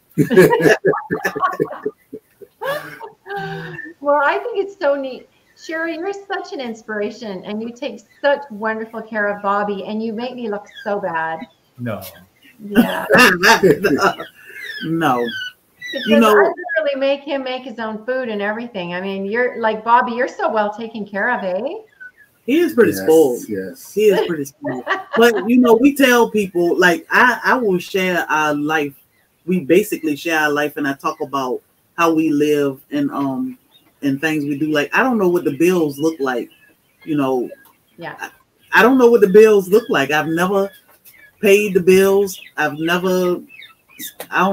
Well, I think it's so neat. Sherrie, you're such an inspiration, and you take such wonderful care of Bobby, and you make me look so bad. No. Yeah. No. Because you know, I literally make him make his own food and everything. I mean, you're like Bobby. You're so well taken care of, eh? He is pretty spoiled. Yes. He is pretty spoiled. But you know, we tell people like I will share our life. We basically share our life, and I talk about how we live and things we do. Like, I don't know what the bills look like, you know. Yeah. I don't know what the bills look like. I've never paid the bills. I don't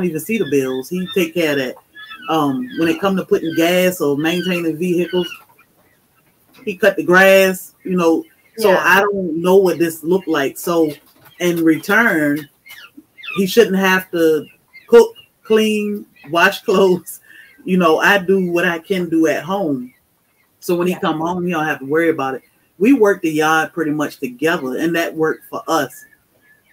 even see the bills. He take care of that. When it comes to putting gas or maintaining vehicles, he cut the grass, you know. So yeah. I don't know what this looked like. So in return, he shouldn't have to cook, clean, wash clothes. You know, I do what I can do at home. So when he come home, he don't have to worry about it. We work the yard pretty much together, and that worked for us.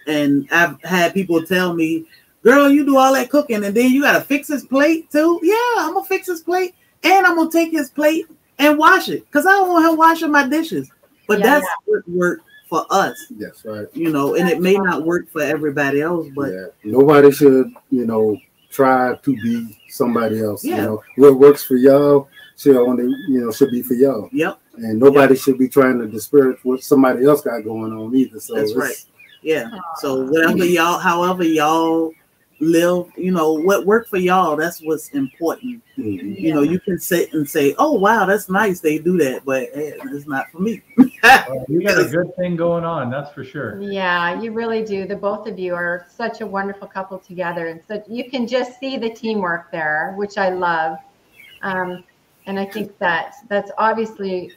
And I've had people tell me, "Girl, you do all that cooking, and then you got to fix his plate too?" Yeah, I'm going to fix his plate, and I'm going to take his plate and wash it because I don't want him washing my dishes. But that's what worked for us. That's right. You know, and it may not work for everybody else, but nobody should, you know, try to be somebody else. You know, what works for y'all should only, you know, should be for y'all. Yep. And nobody should be trying to disparage what somebody else got going on either. So that's right. Yeah. So whatever y'all, however y'all live, you know, what worked for y'all, that's what's important. Mm-hmm. You know, you can sit and say, "Oh wow, that's nice they do that," but hey, it's not for me. Well, you got a good thing going on, that's for sure. Yeah, you really do. The both of you are such a wonderful couple together, and so you can just see the teamwork there, which I love. And I think that that's obviously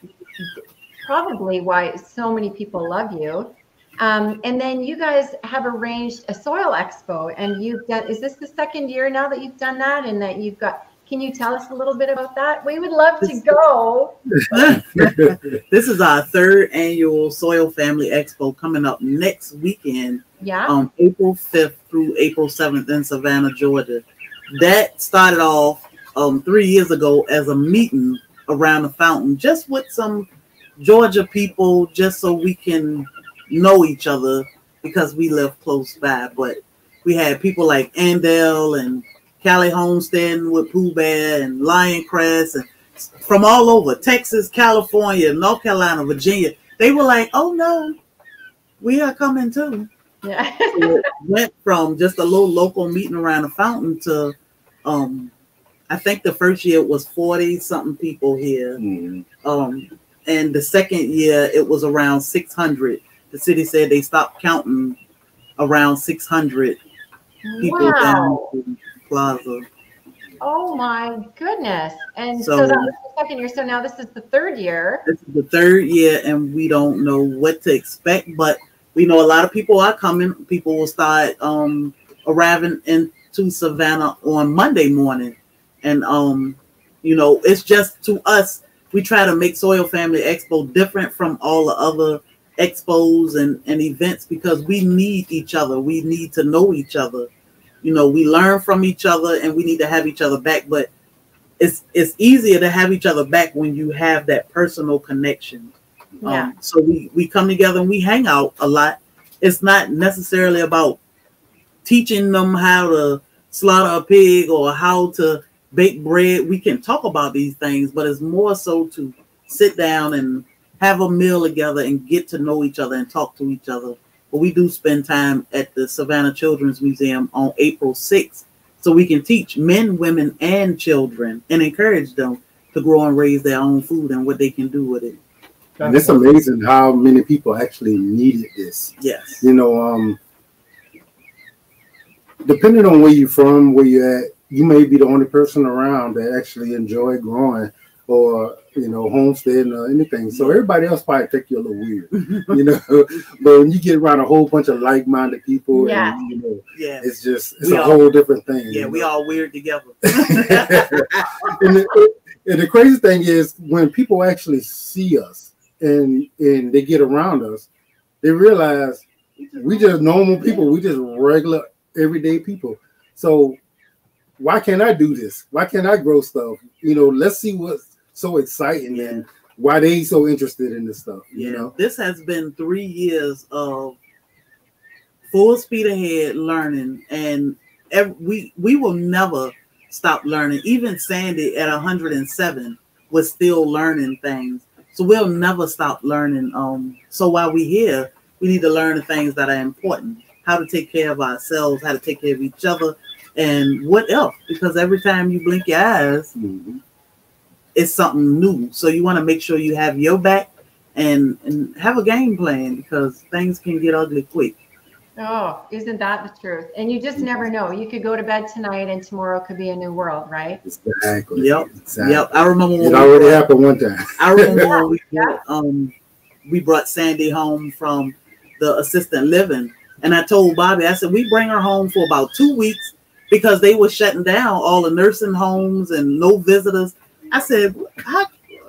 probably why so many people love you. And then you guys have arranged a soil expo, and you've done—is this the second year now that you've done that? And that you've got? Can you tell us a little bit about that? We would love to go. This is our third annual Soil Family Expo coming up next weekend. Yeah. April 5th through April 7th in Savannah, Georgia. That started off 3 years ago as a meeting around the fountain, just with some Georgia people, just so we can know each other because we live close by. But we had people like Andell and Callie Homestead with Pooh Bear and Lion Crest and from all over, Texas, California, North Carolina, Virginia. They were like, "Oh no, we are coming too." Yeah. So it went from just a little local meeting around the fountain to I think the first year it was 40 something people here. Mm-hmm. And the second year it was around 600. The city said they stopped counting around 600 people down in the plaza. Oh my goodness. And so that was the second year. So now this is the third year. This is the third year, and we don't know what to expect, but we know a lot of people are coming. People will start arriving into Savannah on Monday morning. And, you know, it's just to us, we try to make Soil Family Expo different from all the other expos and events because we need each other. We need to know each other. You know, we learn from each other, and we need to have each other back. But it's easier to have each other back when you have that personal connection. Yeah. So we come together and we hang out a lot. It's not necessarily about teaching them how to slaughter a pig or how to bake bread. We can talk about these things, but it's more so to sit down and have a meal together and get to know each other and talk to each other. But we do spend time at the Savannah Children's Museum on April 6th so we can teach men, women, and children and encourage them to grow and raise their own food and what they can do with it. And it's amazing how many people actually needed this. Yes. You know, depending on where you're from, where you're at, you may be the only person around that actually enjoy growing or, you know, homesteading or anything. So everybody else probably think you're a little weird, you know. But when you get around a whole bunch of like-minded people, yeah, and, you know, yeah, it's just, it's a whole different thing. Yeah, we all weird together. And the crazy thing is when people actually see us and they get around us, they realize we just normal people. We just regular, everyday people. So why can't I do this? Why can't I grow stuff? You know, let's see what's so exciting, yeah, and why they so interested in this stuff. Yeah. You know, this has been 3 years of full speed ahead learning, and we will never stop learning. Even Sandy at 107 was still learning things. So we'll never stop learning. So while we're here, we need to learn the things that are important, how to take care of ourselves, how to take care of each other, and what else? Because every time you blink your eyes, mm-hmm, it's something new. So you want to make sure you have your back and have a game plan, because things can get ugly quick. Oh, isn't that the truth? And you just never know. You could go to bed tonight and tomorrow could be a new world, right? Exactly. Yep. Exactly. Yep. I remember when it already happened one time. I remember when we brought Sandy home from the assistant living, and I told Bobby, I said, we bring her home for about 2 weeks because they were shutting down all the nursing homes and no visitors. I said,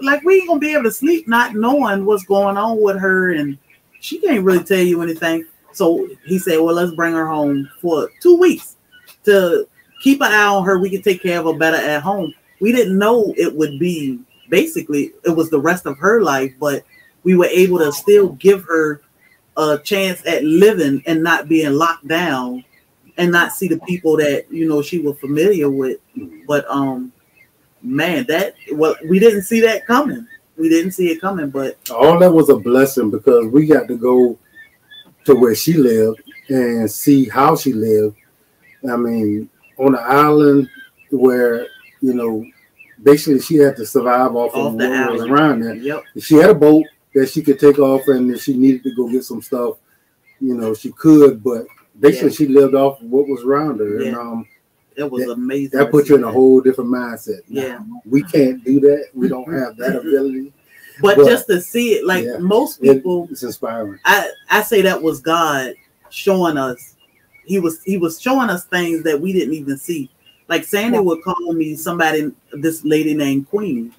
like, we ain't gonna be able to sleep not knowing what's going on with her, and she can't really tell you anything. So he said, well, let's bring her home for 2 weeks to keep an eye on her. We could take care of her better at home. We didn't know it would be, basically, it was the rest of her life, but we were able to still give her a chance at living and not being locked down and not see the people that, you know, she was familiar with. But, man, we didn't see that coming. We didn't see it coming, but all that was a blessing, because we got to go to where she lived and see how she lived. I mean, on an island where, you know, basically she had to survive off of what was around there. Yep. She had a boat that she could take off, and if she needed to go get some stuff, you know, she could, but basically, yeah, she lived off of what was around her. Yeah. And it was amazing. That put you in a whole different mindset. Yeah. Now, we can't do that. We don't have that ability. But just to see it, like, yeah, most people, it's inspiring. I say that was God showing us. He was showing us things that we didn't even see. Like Sandy would call me somebody, this lady named Queenie.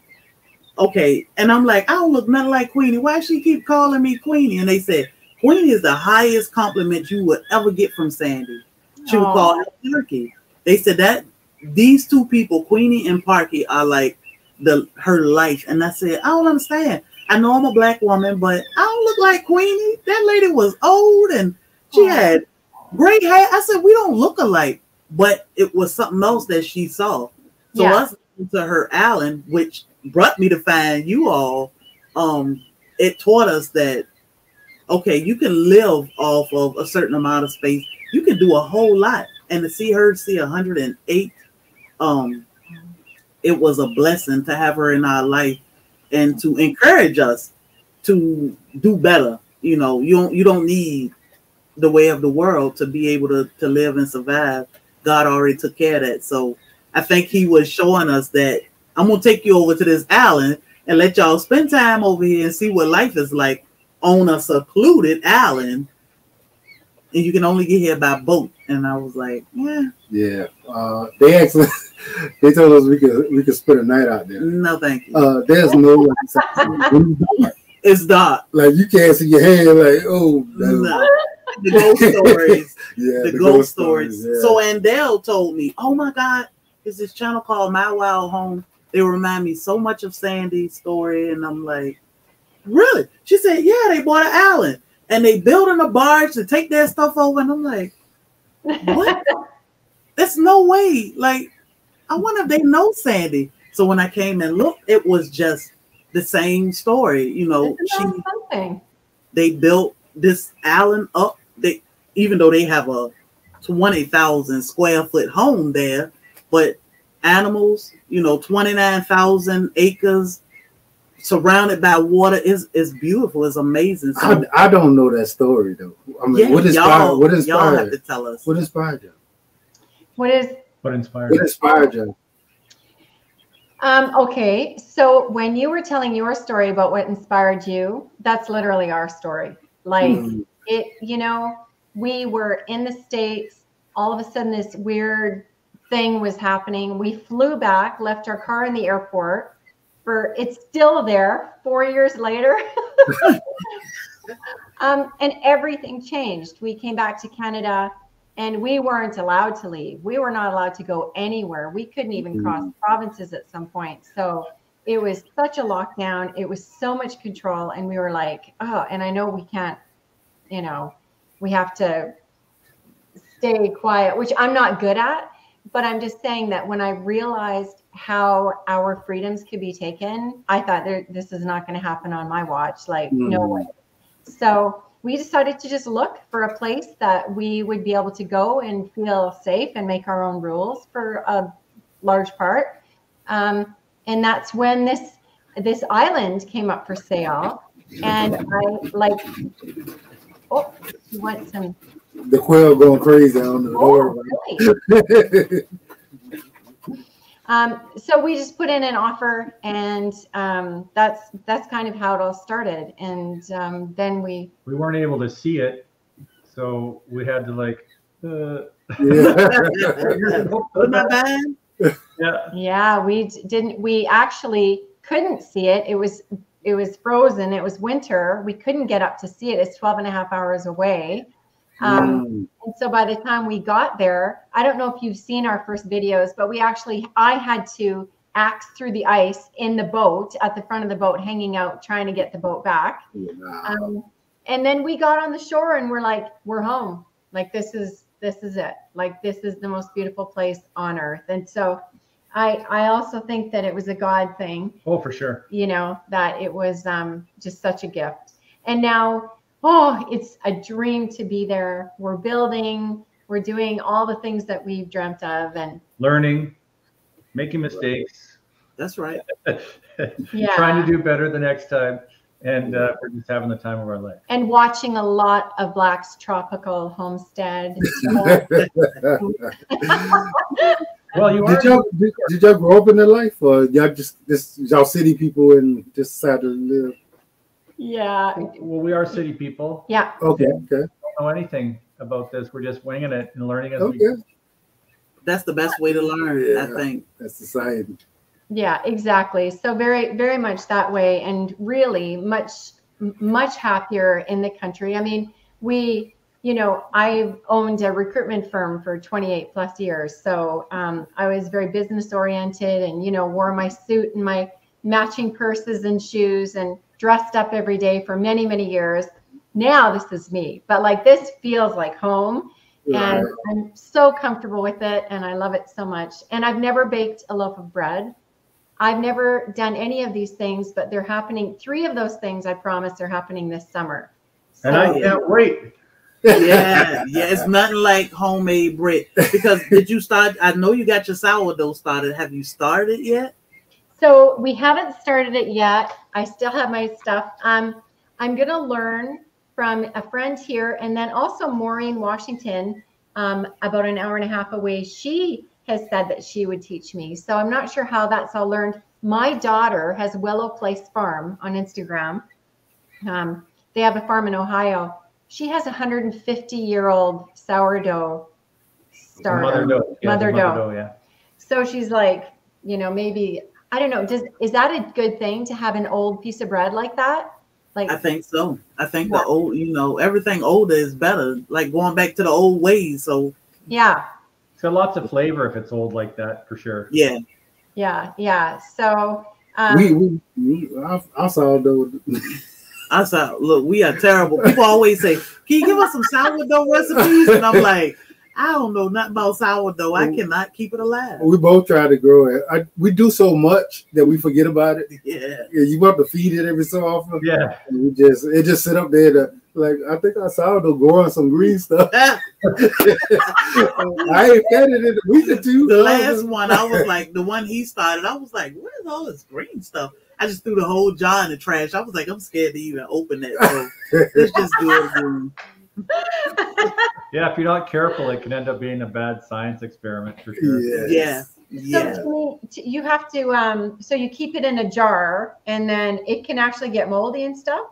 Okay. And I'm like, I don't look nothing like Queenie. Why she keep calling me Queenie? And they said, Queenie is the highest compliment you would ever get from Sandy. She would call her Turkey. They said that these two people, Queenie and Parky, are like her life. And I said, I don't understand. I know I'm a black woman, but I don't look like Queenie. That lady was old and she had gray hair. I said, we don't look alike, but it was something else that she saw. So yeah, us to her island, which brought me to find you all, it taught us that, okay, you can live off of a certain amount of space. You can do a whole lot. And to see her see 108, it was a blessing to have her in our life and to encourage us to do better. You know, you don't need the way of the world to be able to live and survive. God already took care of that. So I think he was showing us that, I'm going to take you over to this island and let y'all spend time over here and see what life is like on a secluded island. And you can only get here by boat. And I was like, yeah. Yeah. They actually, they told us we could spend a night out there. No, thank you. There's no light. It's dark. Like, you can't see your hand, like, oh. No. Nah. The ghost stories. Yeah, the ghost stories. Yeah. So Andell told me, oh, my God, there's this channel called My Wild Home. They remind me so much of Sandy's story. And I'm like, really? She said, yeah, they bought an island. And they building a barge to take their stuff over. And I'm like, What? There's no way. Like, I wonder if they know Sandy. So when I came and looked, it was just the same story. You know, they built this island up. They, even though they have a 20,000 square foot home there, but animals, you know, 29,000 acres surrounded by water is beautiful. It's amazing. So, I don't know that story though. I mean, yeah, what inspired y'all have to tell us. What inspired you? What inspired you? Okay, so when you were telling your story about what inspired you, that's literally our story. Like it, you know, we were in the States. All of a sudden, this weird thing was happening. We flew back, left our car in the airport. For it's still there 4 years later, and everything changed. We came back to Canada. And we weren't allowed to leave. We were not allowed to go anywhere. We couldn't even cross provinces at some point. So it was such a lockdown. It was so much control. And we were like, oh, and I know we can't, you know, we have to stay quiet, which I'm not good at. But I'm just saying that when I realized how our freedoms could be taken, I thought this is not going to happen on my watch. Like, no way. So we decided to just look for a place that we would be able to go and feel safe and make our own rules for a large part. And that's when this island came up for sale. And I like, oh, you want some? The quail going crazy on the door. Really? So we just put in an offer, and that's kind of how it all started. And then we weren't able to see it, so we had to like yeah, we actually couldn't see it. It was frozen. It was winter. We couldn't get up to see it. It's 12 and a half hours away. And so by the time we got there, I don't know if you've seen our first videos, but we actually, I had to axe through the ice in the boat, at the front of the boat, hanging out, trying to get the boat back. Wow. And then we got on the shore and we're like, we're home. Like, this is it. Like, this is the most beautiful place on earth. And so I also think that it was a God thing. Oh, for sure. You know, that it was just such a gift. And now, oh, it's a dream to be there. We're building, we're doing all the things that we've dreamt of, and learning, making mistakes. That's right. Yeah. Trying to do better the next time. And we're just having the time of our life. And watching a lot of Black's Tropical Homestead. Well, you did y'all grow up in the life, or y'all just y'all city people and just decided to live? Yeah. Well, we are city people. Yeah. Okay. Okay. We don't know anything about this. We're just winging it and learning as we go. That's the best way to learn, yeah, I think. That's society. Yeah, exactly. So very, very much that way, and really much, much happier in the country. I mean, we, you know, I've owned a recruitment firm for 28 plus years. So I was very business oriented, and, you know, wore my suit and my matching purses and shoes and dressed up every day for many, many years. Now this is me, but like, this feels like home, and I'm so comfortable with it, and I love it so much. And I've never baked a loaf of bread. I've never done any of these things, but they're happening. Three of those things, I promise, are happening this summer. So, and I can't wait. Yeah, yeah, it's nothing like homemade bread. Because did you start, I know you got your sourdough started. Have you started yet? So we haven't started it yet. I still have my stuff. I'm going to learn from a friend here, and then also Maureen Washington, about an hour and a half away. She has said that she would teach me. So I'm not sure how that's all learned. My daughter has Willow Place Farm on Instagram. They have a farm in Ohio. She has 150-year-old sourdough starter. Mother dough. Yeah. So she's like, you know, maybe, I don't know. Is that a good thing to have an old piece of bread like that? Like, I think so. I think the old, you know, everything older is better. Like going back to the old ways. So yeah, it's got lots of flavor if it's old like that, for sure. Yeah, yeah, yeah. So I saw those. I saw. Look, we are terrible. People always say, "Can you give us some sourdough recipes?" And I'm like, I don't know nothing about sourdough. I cannot keep it alive. We both try to grow it. We do so much that we forget about it. Yeah. You have to feed it every so often. Yeah. And we just it just sit up there to, like, I think I sourdough growing some green stuff. I ain't had it in a week or two. The last one, I was like, the one he started, I was like, where's all this green stuff? I just threw the whole jar in the trash. I was like, I'm scared to even open that. So let's just do it. Yeah, if you're not careful, it can end up being a bad science experiment for sure. Yes. Yeah. So you have to, so you keep it in a jar, and then it can actually get moldy and stuff?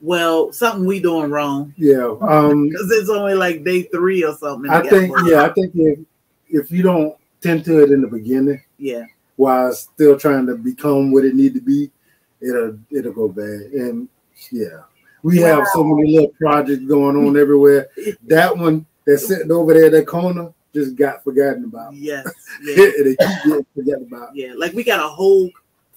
Well, something we doing wrong. Yeah. Because it's only like day 3 or something. I think, yeah, I think if you don't tend to it in the beginning, yeah, while still trying to become what it need to be, it'll go bad. And yeah. We have so many little projects going on everywhere. That one that's sitting over there at that corner just got forgotten about. Yes. Yeah. They keep getting forgotten about. Yeah, like we got a whole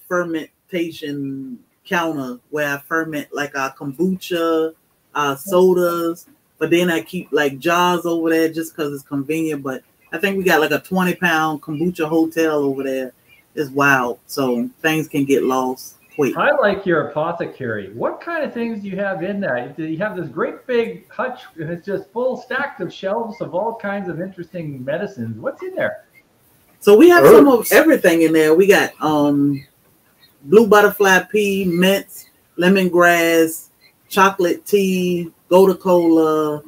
fermentation counter where I ferment like our kombucha, our sodas, but then I keep like jars over there just because it's convenient. But I think we got like a 20-pound kombucha hotel over there. It's wild. So things can get lost. Wait. I like your apothecary. What kind of things do you have in that? You have this great big hutch, and it's just full stacks of shelves of all kinds of interesting medicines. What's in there? So we have some of everything in there. We got blue butterfly pea, mints, lemongrass, chocolate tea, Gota Cola,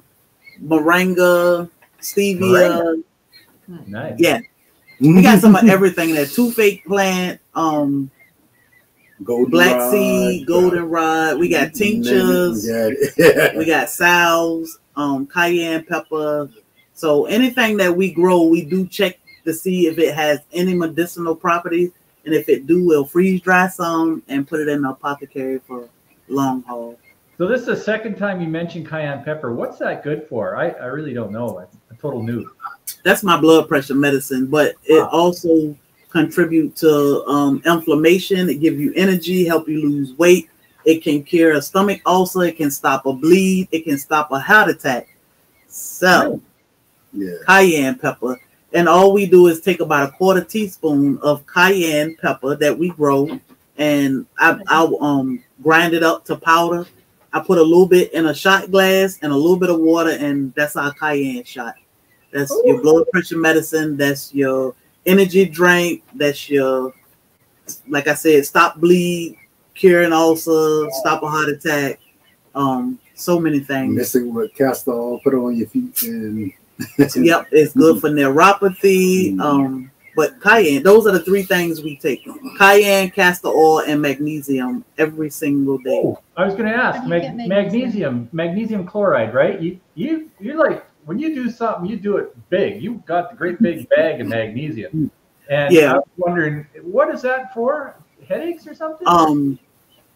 moringa, stevia. Moringa. Nice. Yeah. We got some of everything there. Toothache plant, black seed, goldenrod. We got tinctures. We got salves, cayenne pepper. So anything that we grow, we do check to see if it has any medicinal properties. And if it do, we'll freeze dry some and put it in the apothecary for long haul. So this is the second time you mentioned cayenne pepper. What's that good for? I really don't know. I'm a total noob. That's my blood pressure medicine, but it also contribute to inflammation. It gives you energy, help you lose weight. It can cure a stomach ulcer. It can stop a bleed. It can stop a heart attack. So, cayenne pepper. And all we do is take about 1/4 teaspoon of cayenne pepper that we grow, and I'll grind it up to powder. I put a little bit in a shot glass and a little bit of water, and that's our cayenne shot. That's your blood pressure medicine. That's your energy drink. That's your, like I said, stop bleed, cure an ulcer, stop a heart attack. So many things. Missing with castor oil, put it on your feet. And yep, it's good for neuropathy. But cayenne, those are the 3 things we take: cayenne, castor oil, and magnesium every single day. Oh, I was going to ask magnesium chloride, right? You're like, when you do something, you do it big. You've got the great big bag of magnesium. And I was wondering, what is that for? Headaches or something?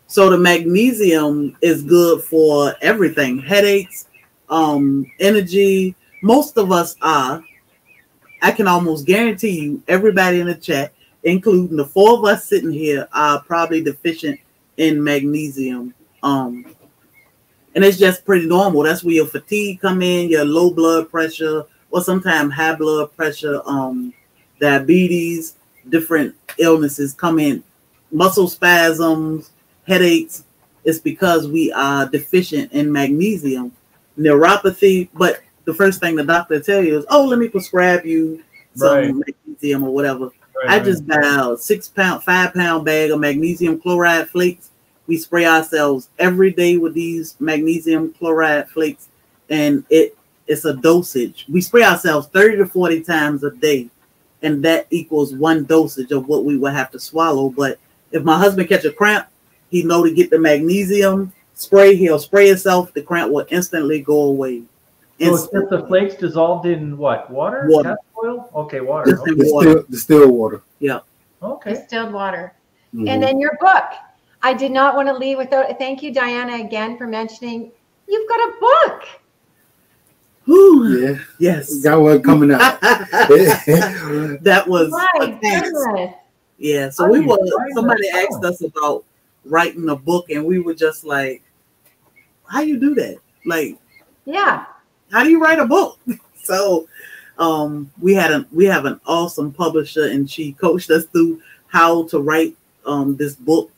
So the magnesium is good for everything. Headaches, energy. Most of us are. I can almost guarantee you, everybody in the chat, including the 4 of us sitting here, are probably deficient in magnesium. And it's just pretty normal. That's where your fatigue come in, your low blood pressure, or sometimes high blood pressure, diabetes, different illnesses come in, muscle spasms, headaches. It's because we are deficient in magnesium. Neuropathy, but the first thing the doctor tell you is, oh, let me prescribe you some magnesium or whatever. I just buy a 5-pound bag of magnesium chloride flakes. We spray ourselves every day with these magnesium chloride flakes, and it's a dosage. We spray ourselves 30 to 40 times a day, and that equals 1 dosage of what we would have to swallow. But if my husband catch a cramp, he know to get the magnesium spray. He'll spray himself. The cramp will instantly go away. So it's just the flakes dissolved in what? Water? Castor oil? Okay, water. Distilled water. Yeah. Okay. Distilled water. And then your book. I did not want to leave without, thank you, Diana, again for mentioning you've got a book. Ooh, yeah. Yes. Got one coming out. That was yeah. So we were somebody asked us about writing a book, and we were just like, how you do that? Like, yeah. How do you write a book? So we have an awesome publisher, and she coached us through how to write this book,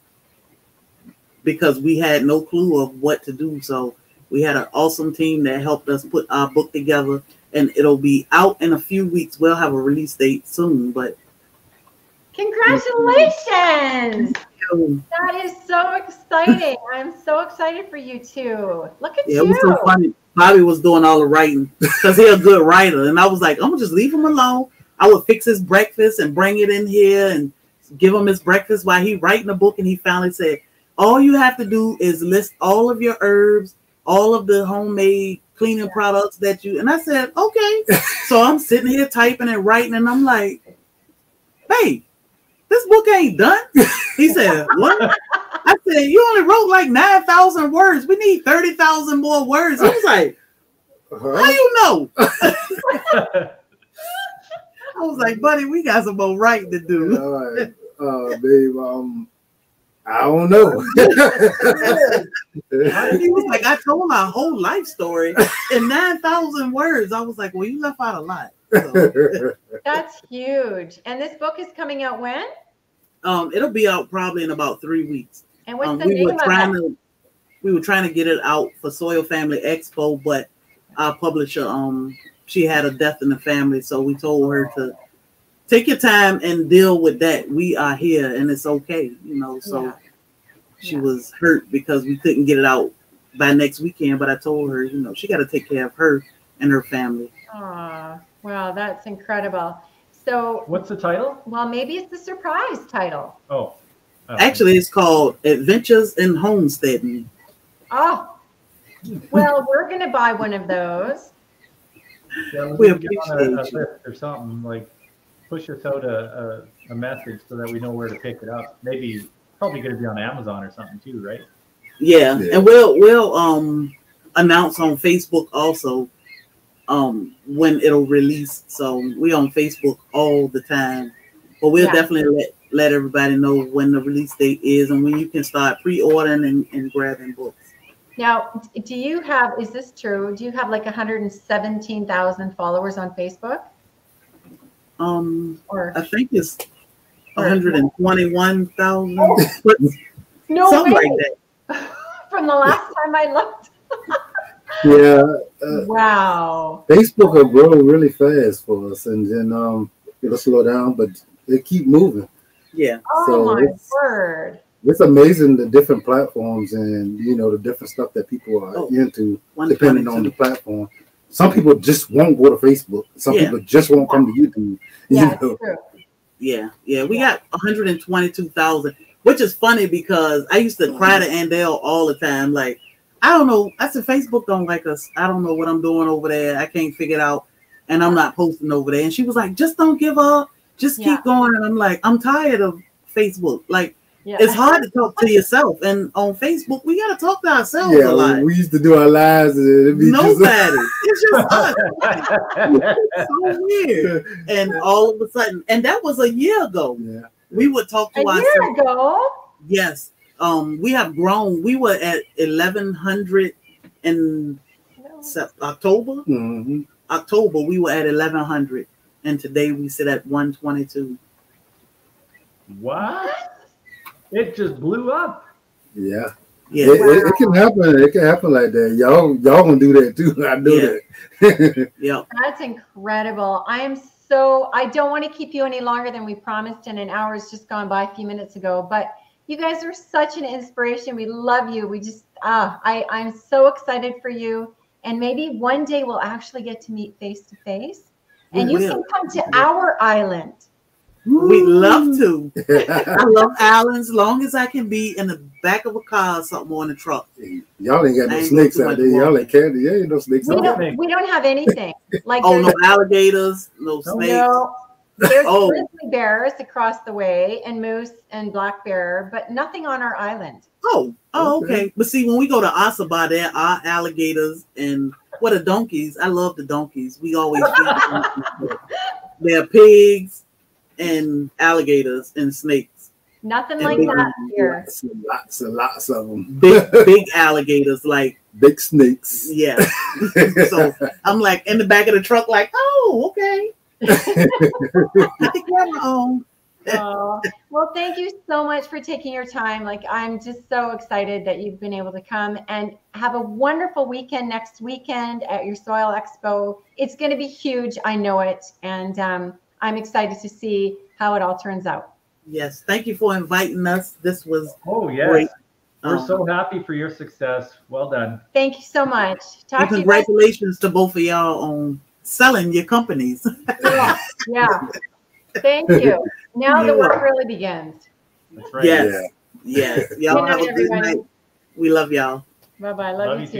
because we had no clue of what to do. So we had an awesome team that helped us put our book together, and it'll be out in a few weeks. We'll have a release date soon, but congratulations. That is so exciting. I'm so excited for you too. Look at you. It was so funny. Bobby was doing all the writing because he's a good writer. And I was like, I'm going to just leave him alone. I would fix his breakfast and bring it in here and give him his breakfast while he's writing a book. And he finally said, all you have to do is list all of your herbs, all of the homemade cleaning products that you, and I said, okay. So I'm sitting here typing and writing, and I'm like, babe, this book ain't done. He said, what? I said, you only wrote like 9,000 words. We need 30,000 more words. He was like, how you know? I was like, buddy, we got some more writing to do. All right. Babe, I don't know. He was like, I told my whole life story in 9,000 words. I was like, well, you left out a lot. So. That's huge. And this book is coming out when? It'll be out probably in about 3 weeks. And what's the name of it? We were trying to get it out for Soil Family Expo, but our publisher, she had a death in the family, so we told her to take your time and deal with that. We are here, and it's okay, you know. So she was hurt because we couldn't get it out by next weekend, but I told her, you know, she got to take care of her and her family. Aww. Wow, that's incredible. So what's the title? Well, maybe it's the surprise title. Oh, actually, it's called Adventures in Homesteading. Oh, well, we're going to buy one of those. Yeah, we appreciate a list or something, like push us out a message so that we know where to pick it up. Maybe probably going to be on Amazon or something too, right? Yeah, yeah. And we'll announce on Facebook also. When it'll release. So we on Facebook all the time, but we'll definitely let everybody know when the release date is and when you can start pre-ordering and grabbing books. Now, do you have, is this true? Do you have like 117,000 followers on Facebook? I think it's 121,000. Oh. No something way. Like that. From the last time I looked. Yeah. Wow. Facebook have grown really fast for us, and then it'll slow down, but they keep moving. Yeah. Oh, so my word. It's amazing the different platforms and, you know, the different stuff that people are into depending on the platform. Some people just won't go to Facebook. Some people just won't come to YouTube. Yeah, you know? True. Yeah. Yeah. We got 122,000, which is funny because I used to cry to Andale all the time, like, I don't know. I said, Facebook don't like us. I don't know what I'm doing over there. I can't figure it out. And I'm not posting over there. And she was like, just don't give up. Just keep going. And I'm like, I'm tired of Facebook. Like, it's hard to talk to yourself. And on Facebook, we got to talk to ourselves a lot. We used to do our lives. Nobody. It's just us. It's so weird. And all of a sudden, and that was a year ago. Yeah. We would talk to ourselves. A year ago? Yes. We have grown. We were at 1,100 in October. Mm-hmm. October, we were at 1,100, and today we sit at 122. What? It just blew up. Yeah. Yeah. It can happen. It can happen like that. Y'all gonna do that too. I know that. Yeah. That's incredible. I am so. I don't want to keep you any longer than we promised, and an hour has just gone by a few minutes ago, but. You guys are such an inspiration. We love you. We just, I'm so excited for you. And maybe one day we'll actually get to meet face to face. And you can come to our island. We'd love to. I love islands long as I can be in the back of a car or something on the truck. Y'all ain't got no snakes out there. Y'all ain't candy. Y'all ain't no snakes out there. We don't have anything. Like no alligators, no snakes. No. There's grizzly bears across the way and moose and black bear, but nothing on our island. Oh, okay. But see, when we go to Asaba, there are alligators and what are donkeys? I love the donkeys. We always there are pigs and alligators and snakes. Nothing and like that here. Lots and lots of them. Big alligators, like big snakes. Yeah. So I'm like in the back of the truck, like, oh, okay. Put the camera on. Oh, well, thank you so much for taking your time. Like, I'm just so excited that you've been able to come, and have a wonderful weekend next weekend at your Soil Expo. It's going to be huge. I know it. And I'm excited to see how it all turns out. Yes. Thank you for inviting us. This was great. We're so happy for your success. Well done. Thank you so much. Talk to you. Congratulations to both of y'all on selling your companies. Yeah. Yeah. Thank you. Now the work really begins. That's right. Yes. Yeah. Yes. Y'all have a good night. We love y'all. Bye-bye. Love you too.